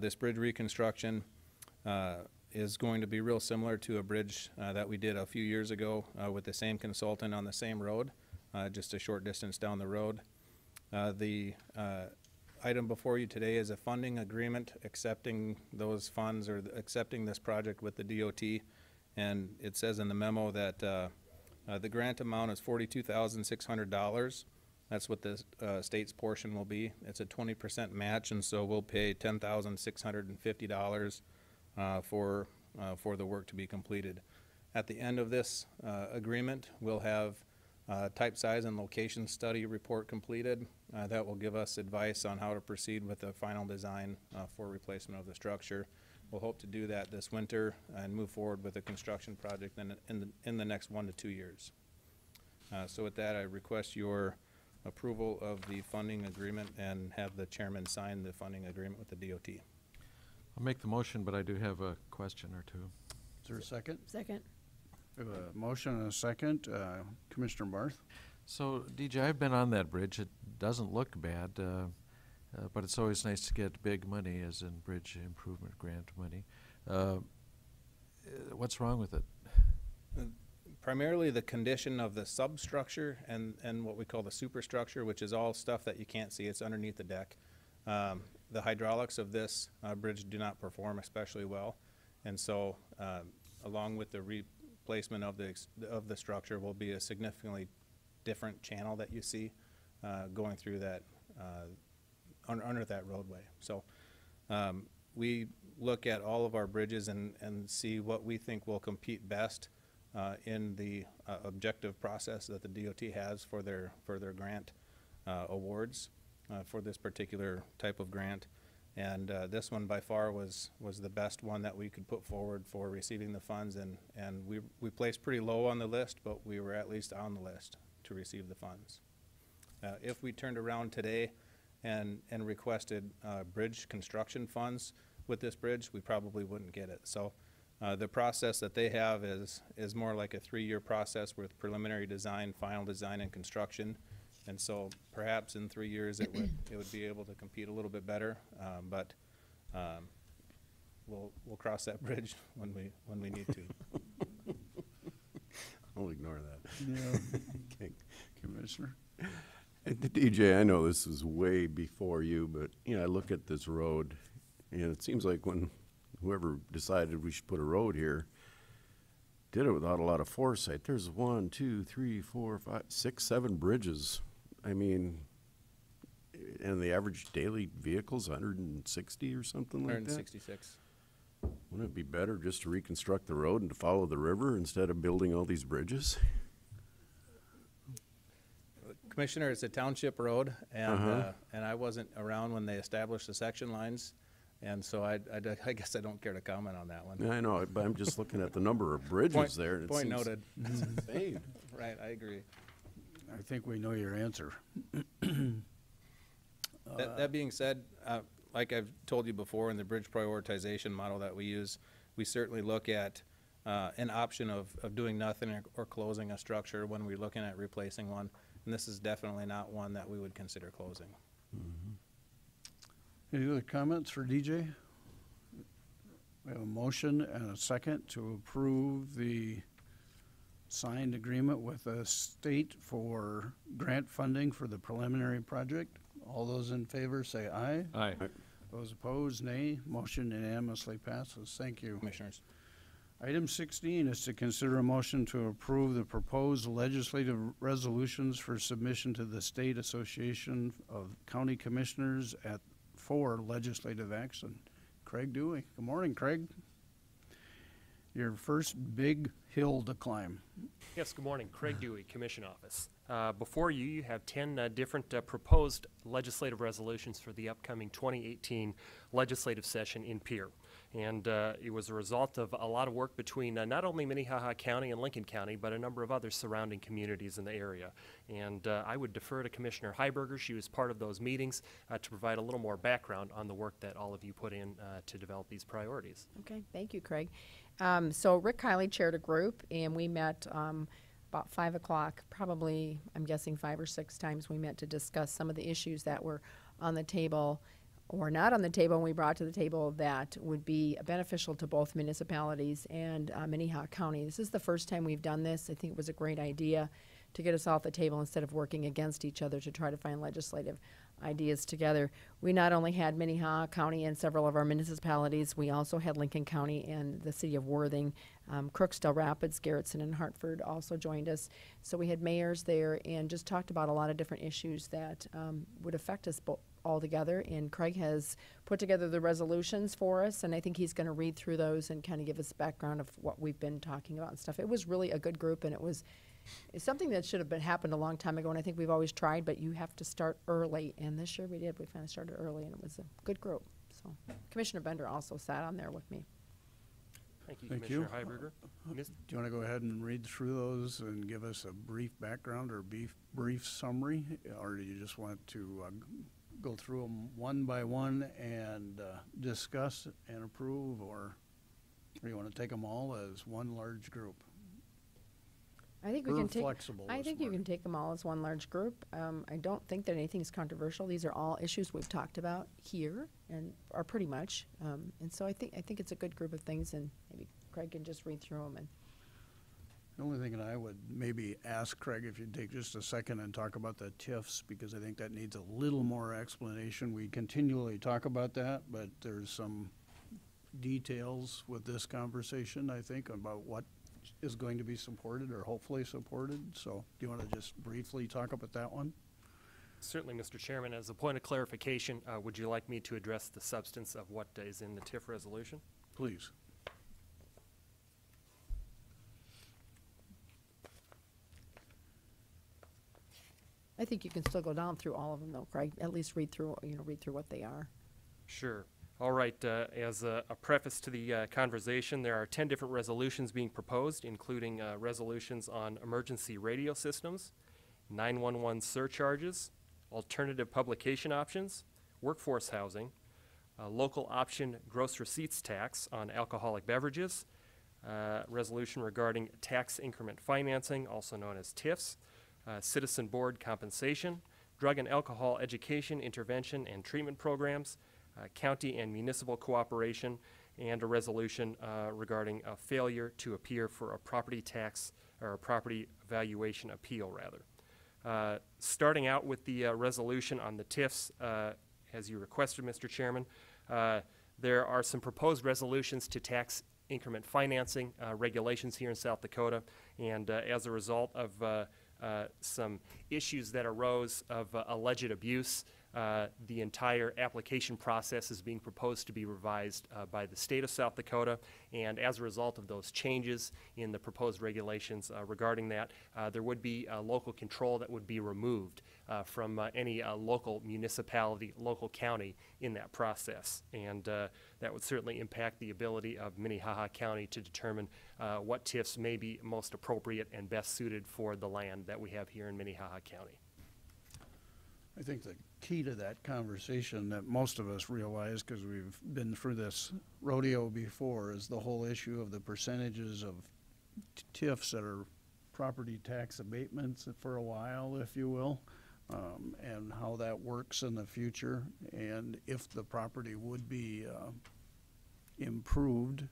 This bridge reconstruction is going to be real similar to a bridge that we did a few years ago with the same consultant on the same road, just a short distance down the road. The item before you today is a funding agreement accepting those funds or accepting this project with the DOT, and it says in the memo that the grant amount is $42,600. That's what the state's portion will be. It's a 20% match, and so we'll pay $10,650 for the work to be completed. At the end of this agreement, we'll have type size and location study report completed. That will give us advice on how to proceed with the final design for replacement of the structure. We'll hope to do that this winter and move forward with the construction project in the next 1 to 2 years. So with that, I request your approval of the funding agreement and have the chairman sign the funding agreement with the DOT. I'll make the motion, but I do have a question or two. Is there a second? Second. We have a motion and a second. Commissioner Barth. So, DJ, I've been on that bridge. It doesn't look bad, but it's always nice to get big money, as in bridge improvement grant money. What's wrong with it? Primarily the condition of the substructure and what we call the superstructure, which is all stuff that you can't see. It's underneath the deck. The hydraulics of this bridge do not perform especially well, and so along with the placement of the structure will be a significantly different channel that you see going through that under that roadway. So we look at all of our bridges and see what we think will compete best in the objective process that the DOT has for their grant awards for this particular type of grant. And this one by far was the best one that we could put forward for receiving the funds, and we placed pretty low on the list, but we were at least on the list to receive the funds. If we turned around today and requested bridge construction funds with this bridge, we probably wouldn't get it. So the process that they have is more like a 3-year process with preliminary design, final design, and construction. And so perhaps in 3 years it would be able to compete a little bit better, but we'll cross that bridge when we need to. I'll ignore that. Yeah. Okay. Commissioner. DJ, I know this is way before you, but you know, I look at this road, and it seems like when whoever decided we should put a road here did it without a lot of foresight. There's 1, 2, 3, 4, 5, 6, 7 bridges. I mean, and the average daily vehicle's 160 or something like that? 166. Wouldn't it be better just to reconstruct the road and to follow the river instead of building all these bridges? Commissioner, it's a township road, and I wasn't around when they established the section lines, and so I guess I don't care to comment on that one. Yeah, I know, but I'm just looking at the number of bridges there. And point noted. It's insane. Right, I agree. I think we know your answer. That being said, like I've told you before, in the bridge prioritization model that we use, we certainly look at an option of doing nothing or closing a structure when we're looking at replacing one, and this is definitely not one that we would consider closing. Mm-hmm. Any other comments for DJ? We have a motion and a second to approve the signed agreement with the state for grant funding for the preliminary project. All those in favor say aye. Aye. Those opposed, nay. Motion unanimously passes. Thank you, Commissioners. Item 16 is to consider a motion to approve the proposed legislative resolutions for submission to the State Association of County Commissioners for legislative action. Craig Dewey. Good morning, Craig. Your first big hill to climb. Yes, good morning. Craig Dewey, Commission Office. Before you, you have 10 different proposed legislative resolutions for the upcoming 2018 legislative session in Pierre. And it was a result of a lot of work between not only Minnehaha County and Lincoln County, but a number of other surrounding communities in the area. And I would defer to Commissioner Heiberger. She was part of those meetings to provide a little more background on the work that all of you put in to develop these priorities. Okay, thank you, Craig. So Rick Kiley chaired a group, and we met about 5 o'clock, probably I'm guessing 5 or 6 times we met to discuss some of the issues that were on the table or not on the table and we brought to the table that would be beneficial to both municipalities and Minnehaha County. This is the first time we've done this. I think it was a great idea to get us off the table instead of working against each other to try to find legislative ideas together. We not only had Minnehaha County and several of our municipalities, we also had Lincoln County and the city of Worthing, Crooks, Dell Rapids, Garretson, and Hartford also joined us. So we had mayors there and just talked about a lot of different issues that would affect us all together. And Craig has put together the resolutions for us, and I think he's going to read through those and kind of give us a background of what we've been talking about and stuff. It was really a good group, and it was something that should have been happened a long time ago, and I think we've always tried, but you have to start early, and this year we did. We kind of started early, and it was a good group. So Commissioner Bender also sat on there with me. Thank you, Commissioner Heiberger. Do you want to go ahead and read through those and give us a brief background or brief summary, or do you just want to go through them one by one and discuss and approve, or do you want to take them all as one large group? I think we can take. I think you can take them all as one large group. I don't think that anything is controversial. These are all issues we've talked about here, and are pretty much. And so I think it's a good group of things, and maybe Craig can just read through them. And the only thing that I would maybe ask Craig if you'd take just a second and talk about the TIFs, because I think that needs a little more explanation. We continually talk about that, but there's some details with this conversation, I think, about what is going to be supported or hopefully supported. So do you want to just briefly talk about that one? Certainly, Mr. Chairman. As a point of clarification, would you like me to address the substance of what is in the TIF resolution? Please. I think you can still go down through all of them though, Craig. At least read through, read through what they are. Sure. All right, as a preface to the conversation, there are 10 different resolutions being proposed, including resolutions on emergency radio systems, 911 surcharges, alternative publication options, workforce housing, local option gross receipts tax on alcoholic beverages, resolution regarding tax increment financing, also known as TIFs, citizen board compensation, drug and alcohol education, intervention, and treatment programs, county and municipal cooperation, and a resolution regarding a failure to appear for a property tax or a property valuation appeal, rather. Starting out with the resolution on the TIFs, as you requested, Mr. Chairman, there are some proposed resolutions to tax increment financing regulations here in South Dakota, and as a result of some issues that arose of alleged abuse, the entire application process is being proposed to be revised by the state of South Dakota, and as a result of those changes in the proposed regulations regarding that, there would be local control that would be removed from any local municipality, local county in that process, and that would certainly impact the ability of Minnehaha County to determine what TIFs may be most appropriate and best suited for the land that we have here in Minnehaha County. I think the key to that conversation that most of us realize, because we've been through this rodeo before, is the whole issue of the percentages of TIFs that are property tax abatements for a while, if you will, and how that works in the future, and if the property would be improved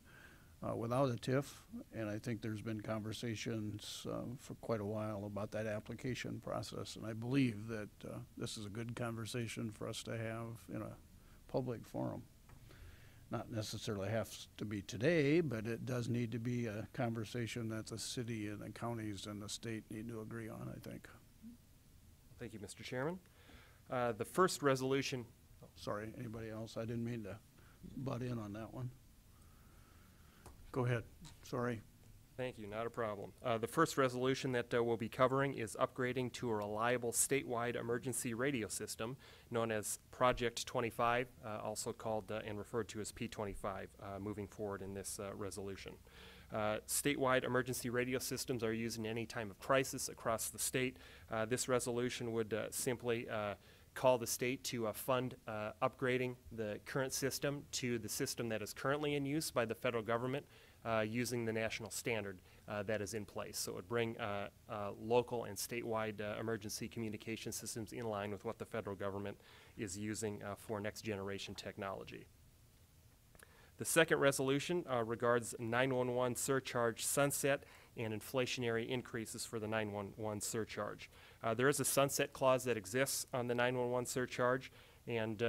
without a TIF. And I think there's been conversations for quite a while about that application process, and I believe that this is a good conversation for us to have in a public forum. Not necessarily has to be today, but it does need to be a conversation that the city and the counties and the state need to agree on, I think. Thank you, Mr. Chairman. The first resolution, oh, sorry, anybody else? I didn't mean to butt in on that one. Go ahead. Sorry. Thank you. Not a problem. The first resolution that we'll be covering is upgrading to a reliable statewide emergency radio system known as Project 25, also called and referred to as P25, moving forward in this resolution. Statewide emergency radio systems are used in any time of crisis across the state. This resolution would simply call the state to fund upgrading the current system to the system that is currently in use by the federal government using the national standard that is in place. So it would bring local and statewide emergency communication systems in line with what the federal government is using for next generation technology. The second resolution regards 911 surcharge sunset and inflationary increases for the 911 surcharge. There is a sunset clause that exists on the 911 surcharge, and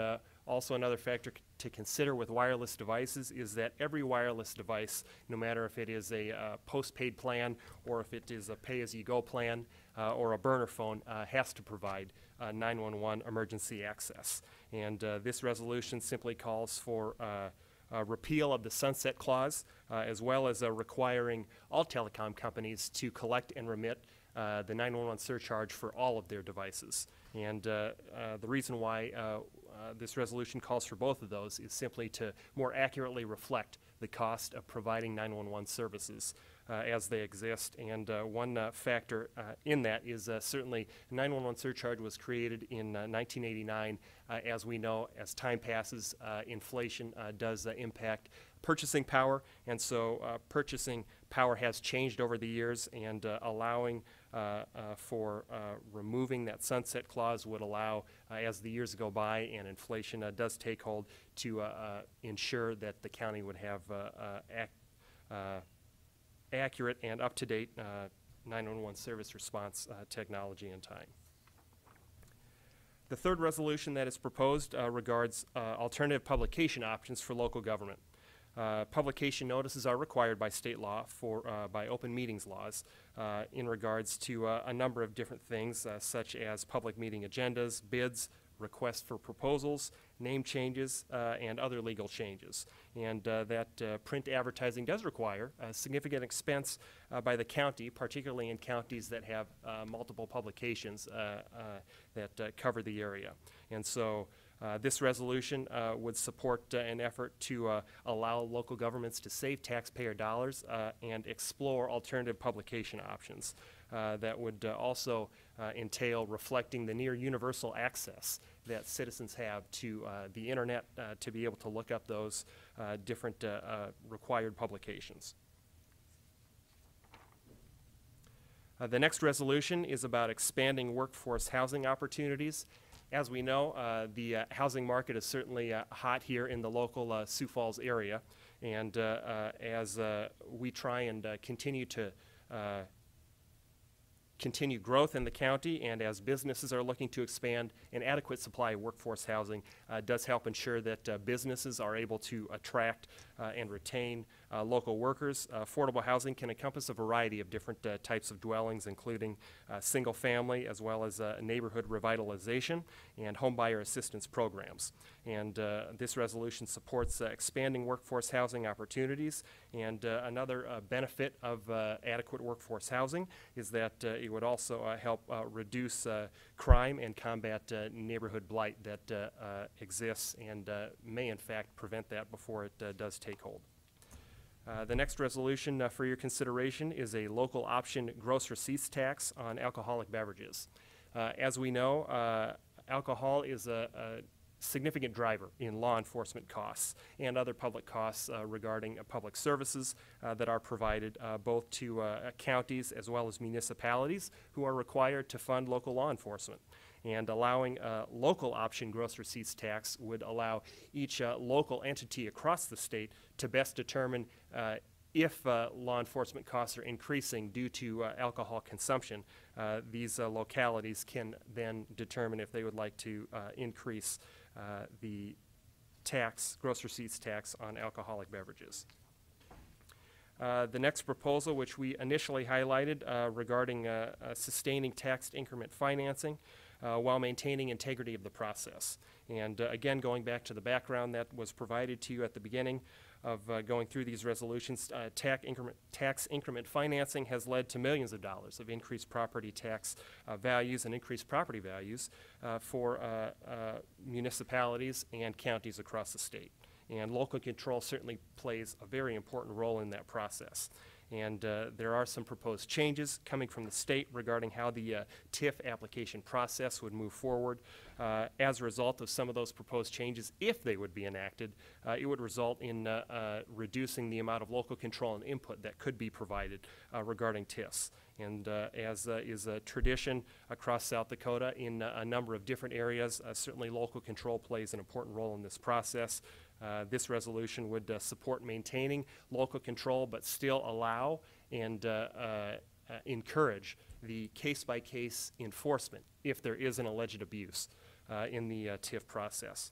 also another factor to consider with wireless devices is that every wireless device, no matter if it is a postpaid plan or if it is a pay-as-you-go plan or a burner phone, has to provide 911 emergency access. And this resolution simply calls for repeal of the sunset clause, as well as requiring all telecom companies to collect and remit the 911 surcharge for all of their devices. And the reason why this resolution calls for both of those is simply to more accurately reflect the cost of providing 911 services as they exist. And one factor in that is certainly 911 surcharge was created in 1989. As we know, as time passes, inflation does impact purchasing power, and so purchasing power has changed over the years, and allowing for removing that sunset clause would allow, as the years go by and inflation does take hold, to ensure that the county would have accurate and up-to-date 911 service response technology and time. The third resolution that is proposed regards alternative publication options for local government. Publication notices are required by state law for by open meetings laws in regards to a number of different things, such as public meeting agendas, bids, requests for proposals, name changes, and other legal changes. And that print advertising does require a significant expense by the county, particularly in counties that have multiple publications that cover the area. And so this resolution would support an effort to allow local governments to save taxpayer dollars and explore alternative publication options. That would also entail reflecting the near universal access that citizens have to the internet to be able to look up those different required publications. The next resolution is about expanding workforce housing opportunities. As we know, the housing market is certainly hot here in the local Sioux Falls area, and as we try and continue to continue growth in the county, and as businesses are looking to expand, an adequate supply of workforce housing does help ensure that businesses are able to attract and retain local workers. Affordable housing can encompass a variety of different types of dwellings, including single family, as well as neighborhood revitalization and homebuyer assistance programs. And this resolution supports expanding workforce housing opportunities. And another benefit of adequate workforce housing is that it would also help reduce crime and combat neighborhood blight that exists and may in fact prevent that before it does take hold. The next resolution for your consideration is a local option gross receipts tax on alcoholic beverages. As we know, alcohol is a significant driver in law enforcement costs and other public costs regarding public services that are provided both to counties as well as municipalities who are required to fund local law enforcement. And allowing a local option gross receipts tax would allow each local entity across the state to best determine if law enforcement costs are increasing due to alcohol consumption. These localities can then determine if they would like to increase the tax, gross receipts tax on alcoholic beverages. The next proposal, which we initially highlighted regarding sustaining tax increment financing while maintaining integrity of the process. And again, going back to the background that was provided to you at the beginning of going through these resolutions, tax increment financing has led to millions of dollars of increased property tax values and increased property values for municipalities and counties across the state. And local control certainly plays a very important role in that process. And there are some proposed changes coming from the state regarding how the TIF application process would move forward. As a result of some of those proposed changes, if they would be enacted, it would result in reducing the amount of local control and input that could be provided regarding TIFs. And as is a tradition across South Dakota in a number of different areas, certainly local control plays an important role in this process. This resolution would support maintaining local control, but still allow and encourage the case-by-case enforcement if there is an alleged abuse in the TIF process.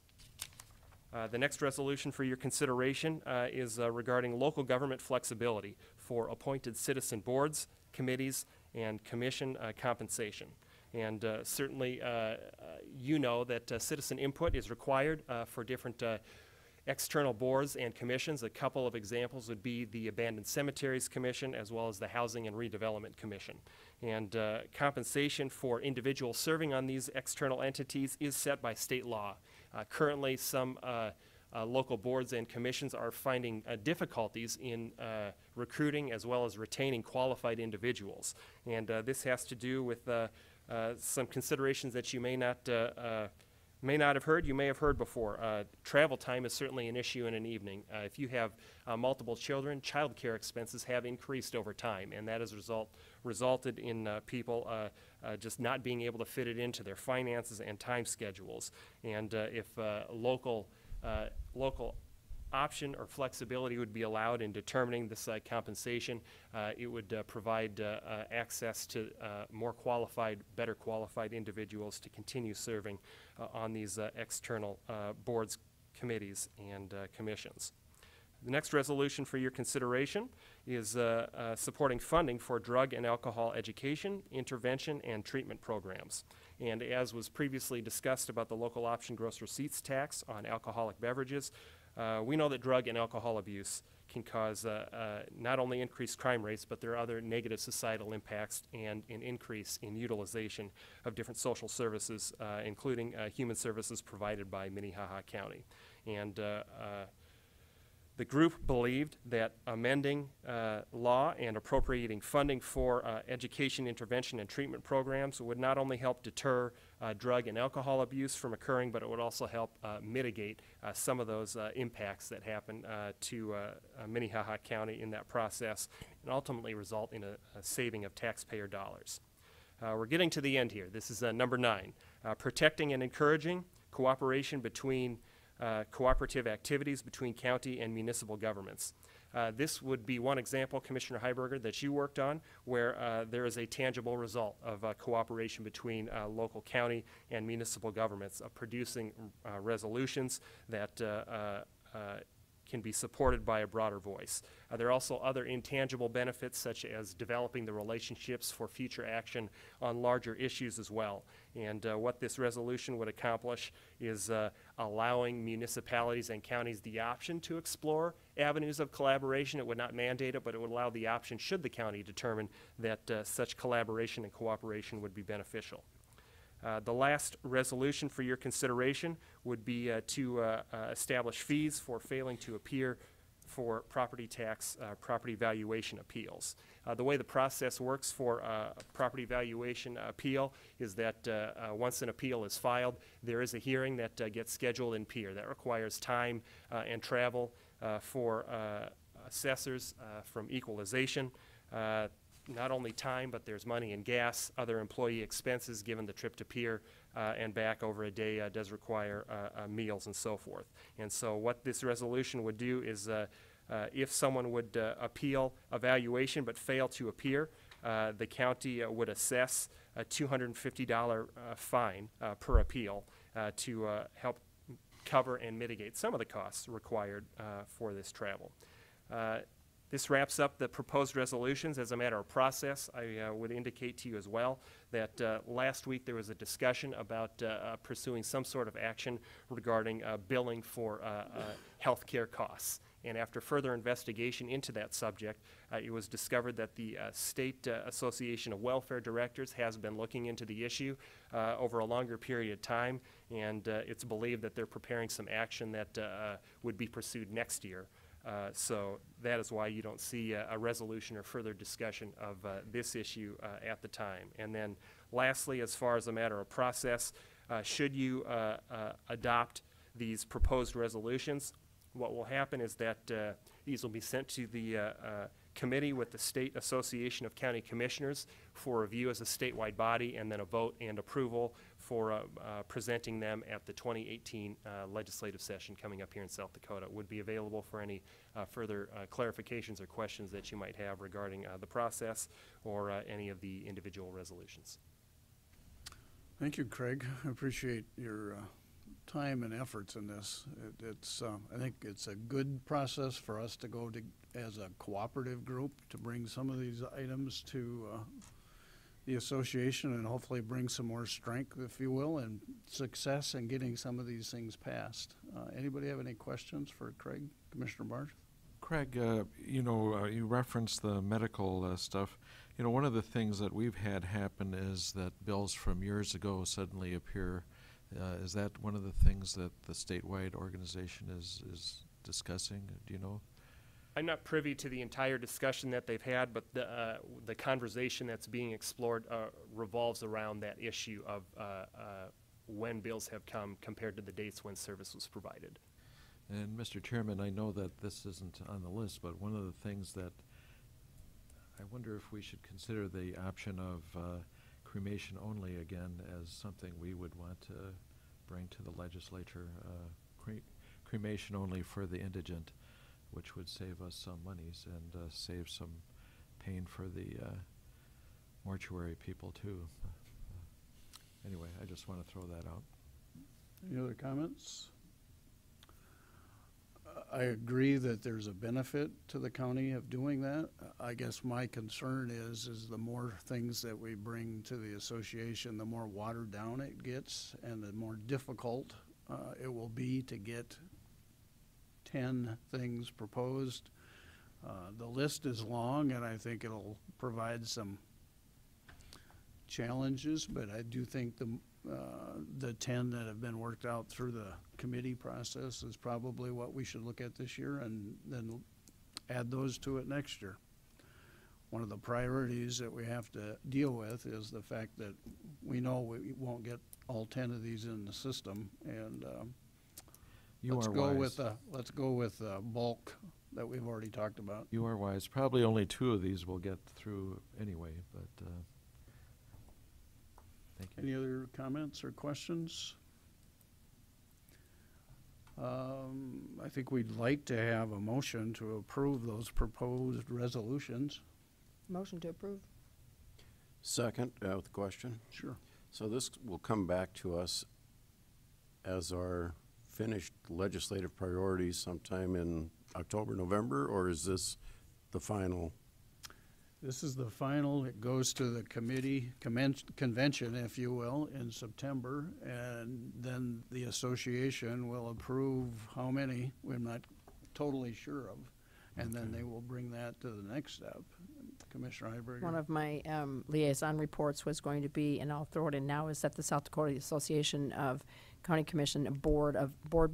The next resolution for your consideration is regarding local government flexibility for appointed citizen boards, committees, and commission compensation. And certainly you know that citizen input is required for different external boards and commissions. A couple of examples would be the Abandoned Cemeteries Commission as well as the Housing and Redevelopment Commission. And compensation for individuals serving on these external entities is set by state law. Currently, some local boards and commissions are finding difficulties in recruiting as well as retaining qualified individuals. And this has to do with some considerations that you may not have heard, you may have heard before. Travel time is certainly an issue in an evening. If you have multiple children, child care expenses have increased over time, and that has resulted in people just not being able to fit it into their finances and time schedules. And if local option or flexibility would be allowed in determining this compensation, it would provide access to more qualified, better qualified individuals to continue serving on these external boards, committees, and commissions. The next resolution for your consideration is supporting funding for drug and alcohol education, intervention, and treatment programs. And as was previously discussed about the local option gross receipts tax on alcoholic beverages, we know that drug and alcohol abuse can cause not only increased crime rates, but there are other negative societal impacts and an increase in utilization of different social services, including human services provided by Minnehaha County. And the group believed that amending law and appropriating funding for education, intervention, and treatment programs would not only help deter drug and alcohol abuse from occurring, but it would also help mitigate some of those impacts that happen to Minnehaha County in that process, and ultimately result in a saving of taxpayer dollars. We're getting to the end here. This is number 9, protecting and encouraging cooperation between cooperative activities between county and municipal governments. This would be one example, Commissioner Heiberger, that you worked on, where there is a tangible result of cooperation between local county and municipal governments, of producing resolutions that can be supported by a broader voice. There are also other intangible benefits, such as developing the relationships for future action on larger issues as well. And what this resolution would accomplish is allowing municipalities and counties the option to explore avenues of collaboration. It would not mandate it, but it would allow the option should the county determine that such collaboration and cooperation would be beneficial. The last resolution for your consideration would be to establish fees for failing to appear for property tax property valuation appeals. The way the process works for property valuation appeal is that once an appeal is filed, there is a hearing that gets scheduled in PEER. That requires time and travel for assessors from equalization. Not only time, but there's money and gas, other employee expenses given the trip to PEER and back over a day does require meals and so forth. And so what this resolution would do is if someone would appeal a valuation but fail to appear, the county would assess a $250 fine per appeal to help cover and mitigate some of the costs required for this travel. This wraps up the proposed resolutions. As a matter of process, I would indicate to you as well that last week there was a discussion about pursuing some sort of action regarding billing for health care costs. And after further investigation into that subject, it was discovered that the State Association of Welfare Directors has been looking into the issue over a longer period of time, and it's believed that they're preparing some action that would be pursued next year. So that is why you don't see a resolution or further discussion of this issue at the time. And then lastly, as far as a matter of process, should you adopt these proposed resolutions, what will happen is that these will be sent to the committee with the State Association of County Commissioners for review as a statewide body, and then a vote and approval for presenting them at the 2018 legislative session coming up here in South Dakota. Would be available for any further clarifications or questions that you might have regarding the process or any of the individual resolutions. Thank you, Craig. I appreciate your time and efforts in this. It's I think it's a good process for us to go to as a cooperative group to bring some of these items to the association and hopefully bring some more strength, if you will, and success in getting some of these things passed. Anybody have any questions for Craig? Commissioner Barth? Craig, you know, you referenced the medical stuff. You know, one of the things that we've had happen is that bills from years ago suddenly appear. Is that one of the things that the statewide organization is discussing? Do you know? I'm not privy to the entire discussion that they've had, but the conversation that's being explored revolves around that issue of when bills have come compared to the dates when service was provided. And Mr. Chairman, I know that this isn't on the list, but one of the things that I wonder if we should consider the option of cremation only again as something we would want to bring to the legislature, cremation only for the indigent, which would save us some monies and save some pain for the mortuary people too. Anyway, I just want to throw that out. Any other comments? I agree that there's a benefit to the county of doing that. I guess my concern is the more things that we bring to the association, the more watered down it gets and the more difficult it will be to get 10 things proposed. The list is long, and I think it'll provide some challenges, but I do think the 10 that have been worked out through the committee process is probably what we should look at this year, and then add those to it next year. One of the priorities that we have to deal with is the fact that we know we won't get all 10 of these in the system, and let's go with the bulk that we've already talked about. You are wise. Probably only 2 of these will get through anyway, but thank you. Any other comments or questions? I think we'd like to have a motion to approve those proposed resolutions. Motion to approve. Second, with a question. Sure. So this will come back to us as our finished legislative priorities sometime in October, November, or is this the final? This is the final. It goes to the committee convention, if you will, in September, and then the association will approve how many, we're not totally sure of, and okay. Then they will bring that to the next step. Commissioner Heiberger. One of my liaison reports was going to be, and I'll throw it in now, is that the South Dakota Association of County Commission board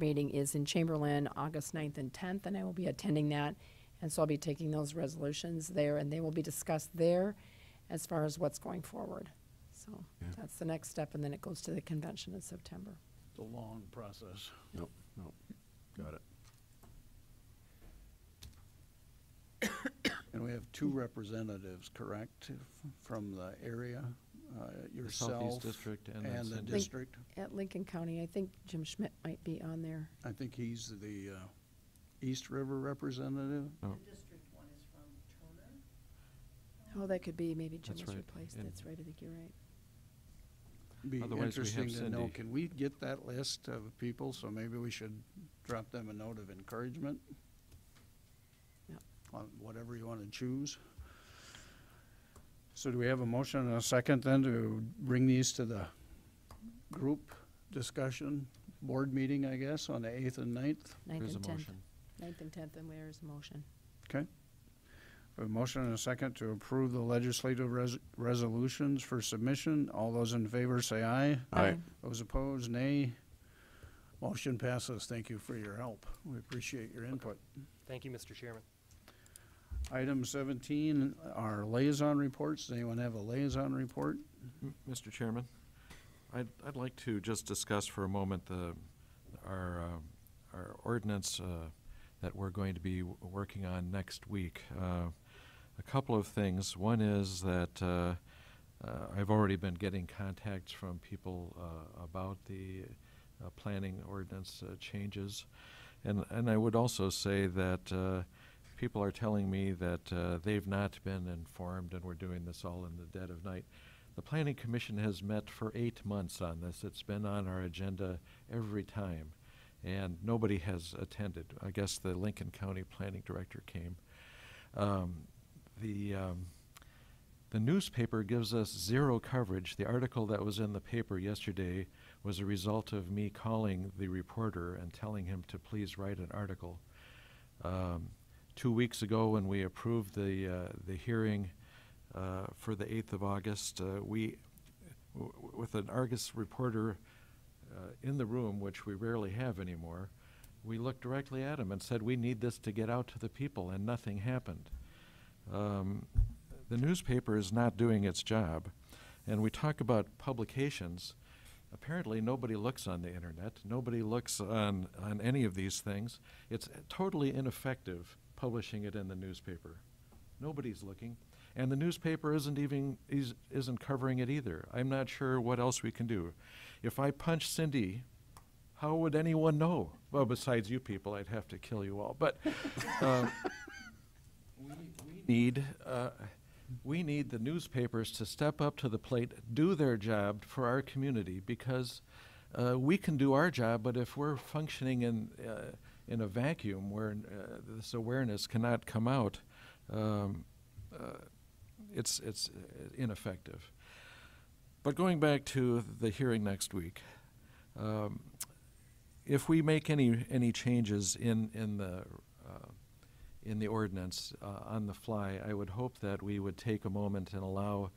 meeting is in Chamberlain August 9th and 10th, and I will be attending that, and so I'll be taking those resolutions there, and they will be discussed there as far as what's going forward. So yeah, that's the next step, and then it goes to the convention in September. It's a long process. Nope, nope. Got it. And we have 2 representatives, correct, from the area? Yourself district and the district at Lincoln County. I think Jim Schmidt might be on there. I think he's the East River representative. Oh. The district one is from Turner. Oh, that could be maybe Jim's right. Replaced. Yeah. That's right. I think you're right. Be otherwise interesting to know. Can we get that list of people? So maybe we should drop them a note of encouragement. Yeah. On whatever you want to choose. So do we have a motion and a second then to bring these to the group discussion board meeting, I guess, on the 8th and 9th? 9th and 10th. 9th and 10th, and where is the motion? Okay. We have a motion and a second to approve the legislative resolutions for submission. All those in favor say aye. Aye. Those opposed, nay. Motion passes. Thank you for your help. We appreciate your input. Thank you, Mr. Chairman. Item 17 are liaison reports. Does anyone have a liaison report? Mr. Chairman, I'd like to just discuss for a moment our ordinance that we're going to be working on next week. A couple of things. One is that I've already been getting contacts from people about the planning ordinance changes, and I would also say that people are telling me that they've not been informed, and we're doing this all in the dead of night. The Planning Commission has met for 8 months on this. It's been on our agenda every time, and nobody has attended. I guess the Lincoln County Planning Director came. The newspaper gives us zero coverage. The article that was in the paper yesterday was a result of me calling the reporter and telling him to please write an article. 2 weeks ago, when we approved the hearing for the 8th of August, with an Argus reporter in the room, which we rarely have anymore, we looked directly at him and said, we need this to get out to the people, and nothing happened. The newspaper is not doing its job. And we talk about publications. Apparently nobody looks on the internet. Nobody looks on any of these things. It's totally ineffective publishing it in the newspaper. Nobody's looking. And the newspaper isn't covering it either. I'm not sure what else we can do. If I punch Cindy, how would anyone know? Well, besides you people, I'd have to kill you all. But we need the newspapers to step up to the plate, do their job for our community, because we can do our job, but if we're functioning in a vacuum where this awareness cannot come out, it's ineffective. But going back to the hearing next week, if we make any changes in the ordinance on the fly, I would hope that we would take a moment and allow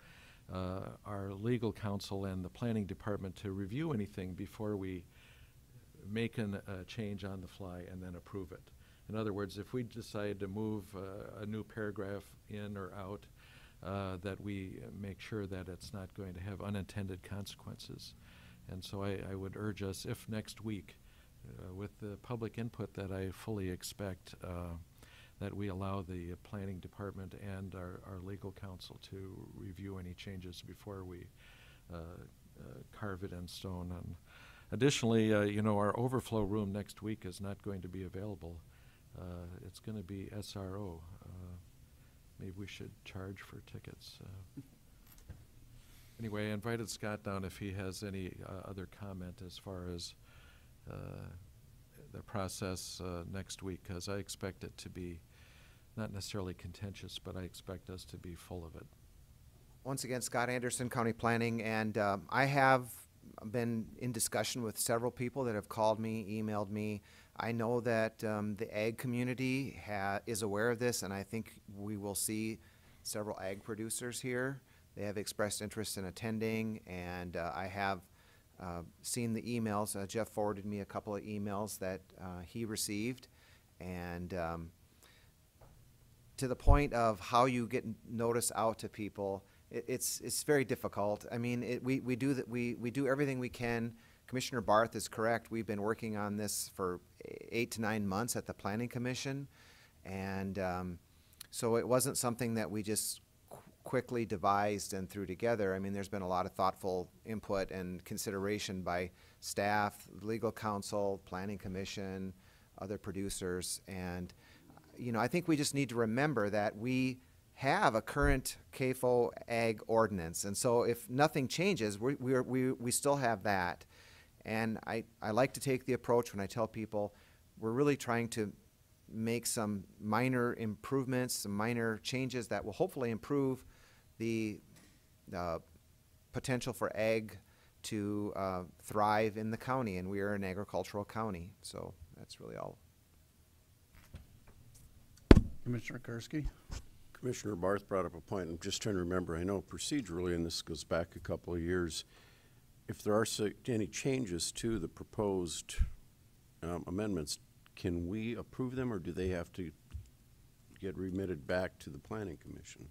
our legal counsel and the planning department to review anything before we make a change on the fly and then approve it. In other words, if we decide to move a new paragraph in or out, that we make sure that it's not going to have unintended consequences. And so I would urge us, if next week, with the public input that I fully expect, that we allow the planning department and our legal counsel to review any changes before we carve it in stone. And additionally, you know, our overflow room next week is not going to be available. It's going to be SRO. Maybe we should charge for tickets. Anyway, I invited Scott down if he has any other comment as far as the process next week, because I expect it to be not necessarily contentious, but I expect us to be full of it. Once again, Scott Anderson, County Planning, and I have been in discussion with several people that have called me, emailed me. I know that the ag community is aware of this, and I think we will see several ag producers here. They have expressed interest in attending, and I have seen the emails. Jeff forwarded me a couple of emails that he received, and to the point of how you get notice out to people, it's very difficult. I mean, we do everything we can. Commissioner Barth is correct. We've been working on this for 8 to 9 months at the Planning Commission, and so it wasn't something that we just quickly devised and threw together. I mean, there's been a lot of thoughtful input and consideration by staff, legal counsel, planning commission, other producers, and you know, I think we just need to remember that we have a current CAFO ag ordinance, and so if nothing changes, we still have that. And I like to take the approach when I tell people we're really trying to make some minor improvements, some minor changes that will hopefully improve the potential for ag to thrive in the county, and we are an agricultural county. So that's really all. Commissioner Kersky. Commissioner Barth brought up a point. I'm just trying to remember. I know procedurally, and this goes back a couple of years, if there are any changes to the proposed amendments, can we approve them, or do they have to get remitted back to the Planning Commission?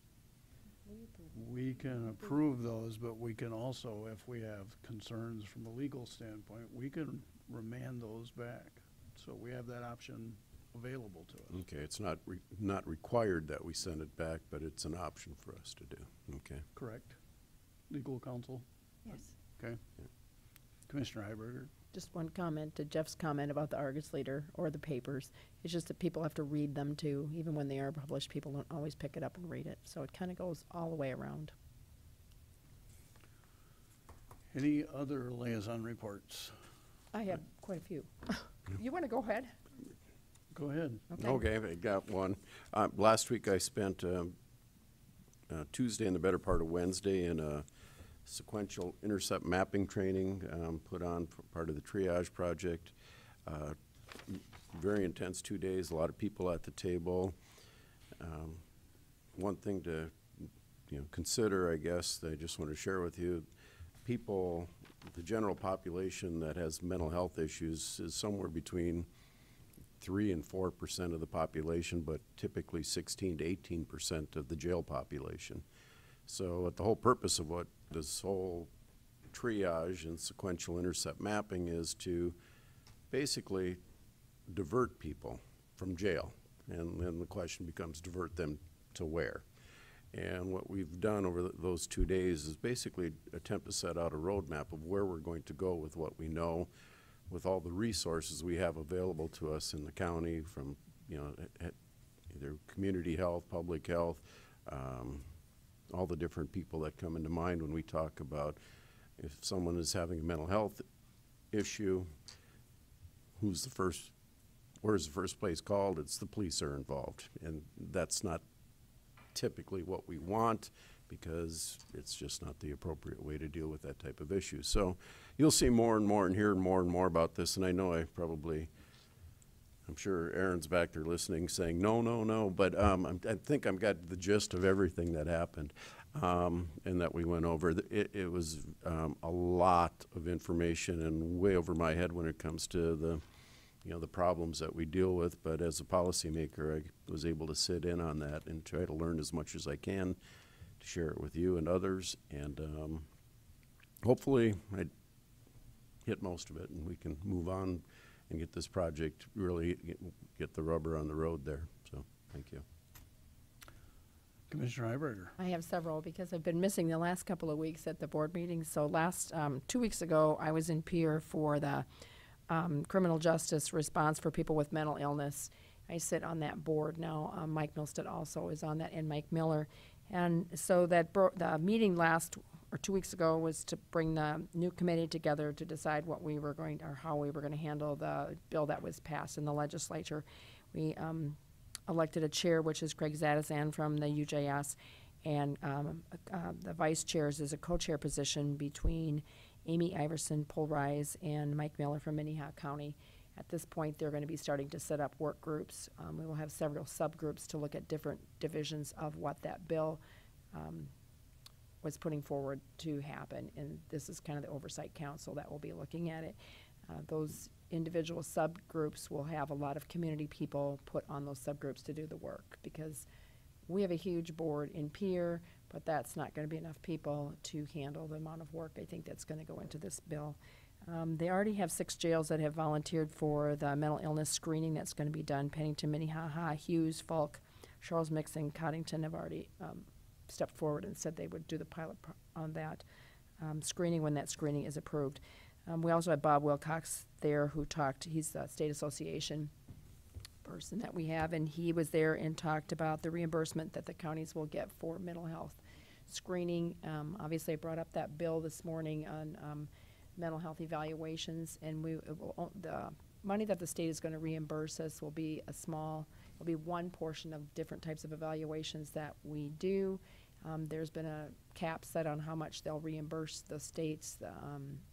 We can approve those, but we can also, if we have concerns from a legal standpoint, we can remand those back. So we have that option available to us. Okay, it's not required that we send it back, but it's an option for us to do. Okay. Correct. Legal counsel? Yes. Okay. Yeah. Commissioner Heiberger? Just one comment to Jeff's comment about the Argus Leader or the papers. It's just that people have to read them too. Even when they are published, people don't always pick it up and read it. So it kind of goes all the way around. Any other liaison reports? I have quite a few. You want to go ahead? Go ahead. Okay, I got one. Last week I spent Tuesday and the better part of Wednesday in a sequential intercept mapping training put on for part of the triage project. Very intense 2 days, a lot of people at the table. One thing to consider, I guess, that I just want to share with you, people, the general population that has mental health issues is somewhere between 3% and 4% of the population, but typically 16% to 18% of the jail population. So the whole purpose of what this whole triage and sequential intercept mapping is to basically divert people from jail. And then the question becomes, divert them to where? And what we've done over those 2 days is basically attempt to set out a roadmap of where we're going to go with what we know, with all the resources we have available to us in the county from, either community health, public health, all the different people that come into mind when we talk about if someone is having a mental health issue, where's the first place called? It's the police are involved. And that's not typically what we want because it's just not the appropriate way to deal with that type of issue. So you'll see more and more and hear more and more about this. And I know I'm sure Aaron's back there listening saying, no, no, no, but I think I've got the gist of everything that happened and that we went over. It was a lot of information and way over my head when it comes to the, the problems that we deal with. But as a policymaker, I was able to sit in on that and try to learn as much as I can to share it with you and others. And hopefully I hit most of it and we can move on and get this project really get the rubber on the road there. So thank you. Commissioner Heiberger. I have several because I've been missing the last couple of weeks at the board meetings. So last 2 weeks ago, I was in Pierre for the criminal justice response for people with mental illness. I sit on that board now. Mike Milstead also is on that and Mike Miller. And so that the meeting last or 2 weeks ago was to bring the new committee together to decide what we were going to, or how we were going to handle the bill that was passed in the legislature. We elected a chair, which is Craig Zadazan from the UJS, and the vice chairs is a co-chair position between Amy Iverson, Paul Rise, and Mike Miller from Minnehaha County. At this point, they're going to be starting to set up work groups. We will have several subgroups to look at different divisions of what that bill was putting forward to happen, and this is kind of the oversight council that will be looking at it. Those individual subgroups will have a lot of community people put on those subgroups to do the work because we have a huge board in Pierre, but that's not going to be enough people to handle the amount of work I think that's going to go into this bill. They already have 6 jails that have volunteered for the mental illness screening that's going to be done. Pennington, Minnehaha, Hughes, Falk, Charles Mixon, Coddington have already stepped forward and said they would do the pilot on that screening when that screening is approved. We also had Bob Wilcox there who talked. He's the state association person that we have, and he was there and talked about the reimbursement that the counties will get for mental health screening. Obviously, I brought up that bill this morning on mental health evaluations, and the money that the state is going to reimburse us will be it'll be one portion of different types of evaluations that we do. There's been a cap set on how much they'll reimburse the states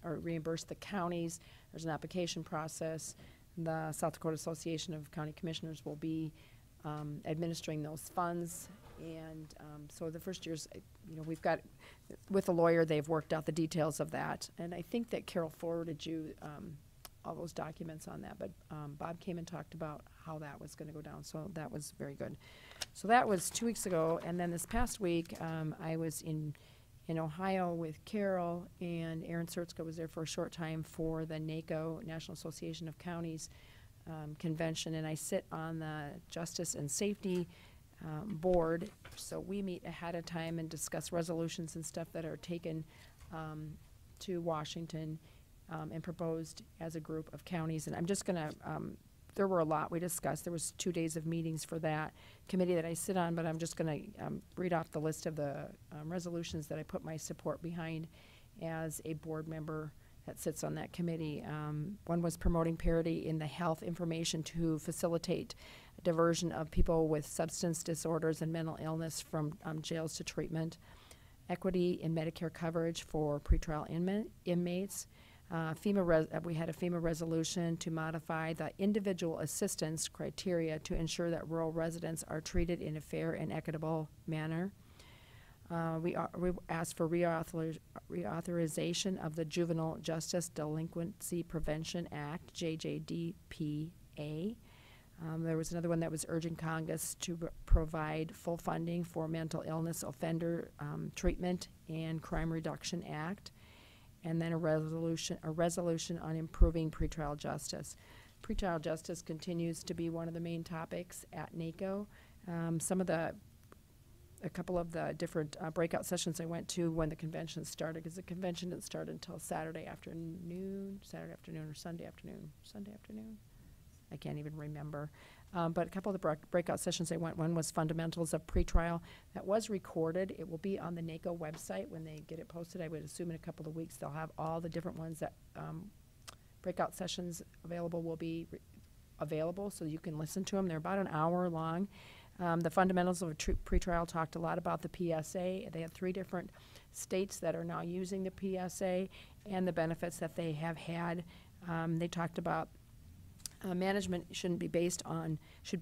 or reimburse the counties. There's an application process. The South Dakota Association of County Commissioners will be administering those funds. And so the first year's, we've got, with a lawyer, they've worked out the details of that. And I think that Carol forwarded you all those documents on that, but Bob came and talked about how that was going to go down, so that was very good. So that was 2 weeks ago, and then this past week I was in Ohio with Carol, and Aaron Sertzka was there for a short time for the NACO, National Association of Counties convention, and I sit on the Justice and Safety board, so we meet ahead of time and discuss resolutions and stuff that are taken to Washington and proposed as a group of counties. And I'm just gonna, there were a lot we discussed. There was 2 days of meetings for that committee that I sit on, but I'm just gonna read off the list of the resolutions that I put my support behind as a board member that sits on that committee. One was promoting parity in the health information to facilitate diversion of people with substance disorders and mental illness from jails to treatment, equity in Medicare coverage for pretrial inmates, we had a FEMA resolution to modify the individual assistance criteria to ensure that rural residents are treated in a fair and equitable manner. We asked for reauthorization of the Juvenile Justice Delinquency Prevention Act, JJDPA. There was another one that was urging Congress to provide full funding for mental illness offender treatment and Crime Reduction Act, and then a resolution on improving pretrial justice. Pretrial justice continues to be one of the main topics at NACO. A couple of the different breakout sessions I went to when the convention started, because the convention didn't start until Saturday afternoon or Sunday afternoon. I can't even remember. But a couple of the breakout sessions I went, one was fundamentals of pretrial. That was recorded. It will be on the NACO website when they get it posted. I would assume in a couple of weeks they'll have all the different ones that breakout sessions available will be available, so you can listen to them. They're about an hour long. The fundamentals of a pretrial talked a lot about the PSA. They had 3 different states that are now using the PSA and the benefits that they have had. They talked about management should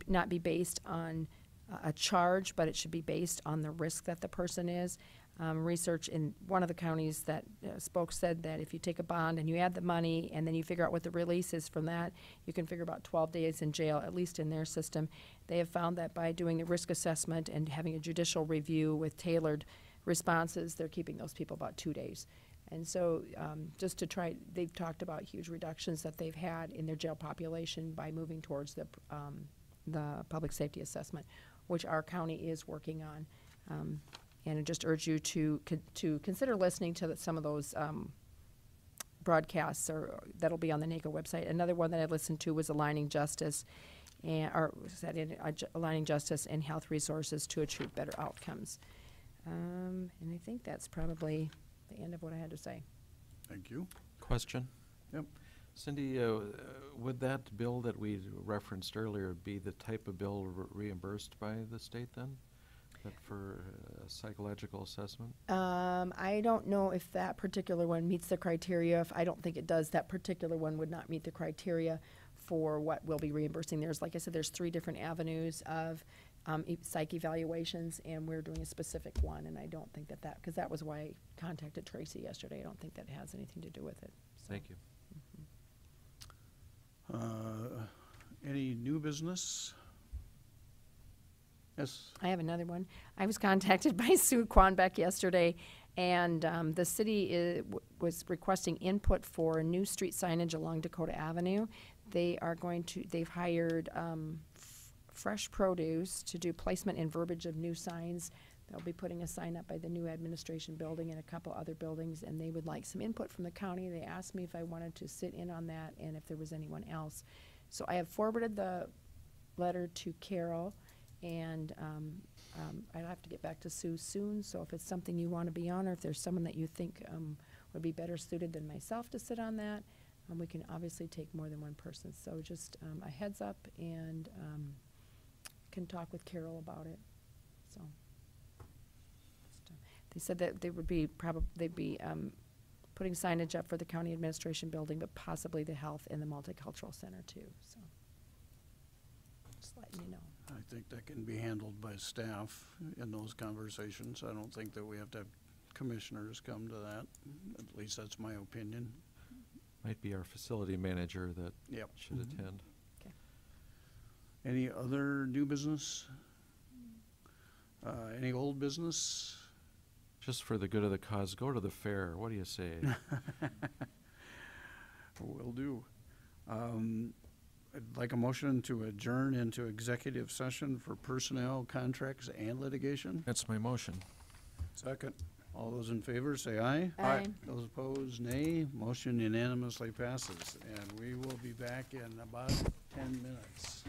not be based on a charge, but it should be based on the risk that the person is. Research in one of the counties that spoke said that if you take a bond and you add the money and then you figure out what the release is from that, you can figure about 12 days in jail, at least in their system. They have found that by doing the risk assessment and having a judicial review with tailored responses, they're keeping those people about 2 days. And so just to try, they've talked about huge reductions that they've had in their jail population by moving towards the public safety assessment, which our county is working on. And I just urge you to consider listening to some of those broadcasts that'll be on the NACO website. Another one that I listened to was aligning justice and health resources to achieve better outcomes. And I think that's probably the end of what I had to say. Thank you. Question? Yep. Cindy, would that bill that we referenced earlier be the type of bill reimbursed by the state then? For psychological assessment? I don't know if that particular one meets the criteria. If I don't think it does, that particular one would not meet the criteria for what we'll be reimbursing. There's, like I said, there's 3 different avenues of psych evaluations, and we're doing a specific one, and I don't think that, because that was why I contacted Tracy yesterday. I don't think that has anything to do with it. So. Thank you. Mm-hmm. Any new business? Yes. I have another one. I was contacted by Sue Kwanbeck yesterday, and the city was requesting input for new street signage along Dakota Avenue. They've hired Fresh Produce to do placement and verbiage of new signs. They'll be putting a sign up by the new administration building and a couple other buildings, and they would like some input from the county. They asked me if I wanted to sit in on that and if there was anyone else. So I have forwarded the letter to Carol, and I'll have to get back to Sue soon, so if it's something you want to be on, or if there's someone that you think would be better suited than myself to sit on that, we can obviously take more than one person. So just a heads up, and can talk with Carol about it. So they said that they would be putting signage up for the county administration building, but possibly the health and the multicultural center too. So just letting you know. I think that can be handled by staff in those conversations. I don't think that we have to have commissioners come to that. At least that's my opinion. might be our facility manager that should attend. Okay. Any other new business? Any old business? Just for the good of the cause, go to the fair. What do you say? Will do. I'd like a motion to adjourn into executive session for personnel, contracts, and litigation. That's my motion. Second. All those in favor say aye. Aye. Those opposed, nay. Motion unanimously passes. And we will be back in about 10 minutes.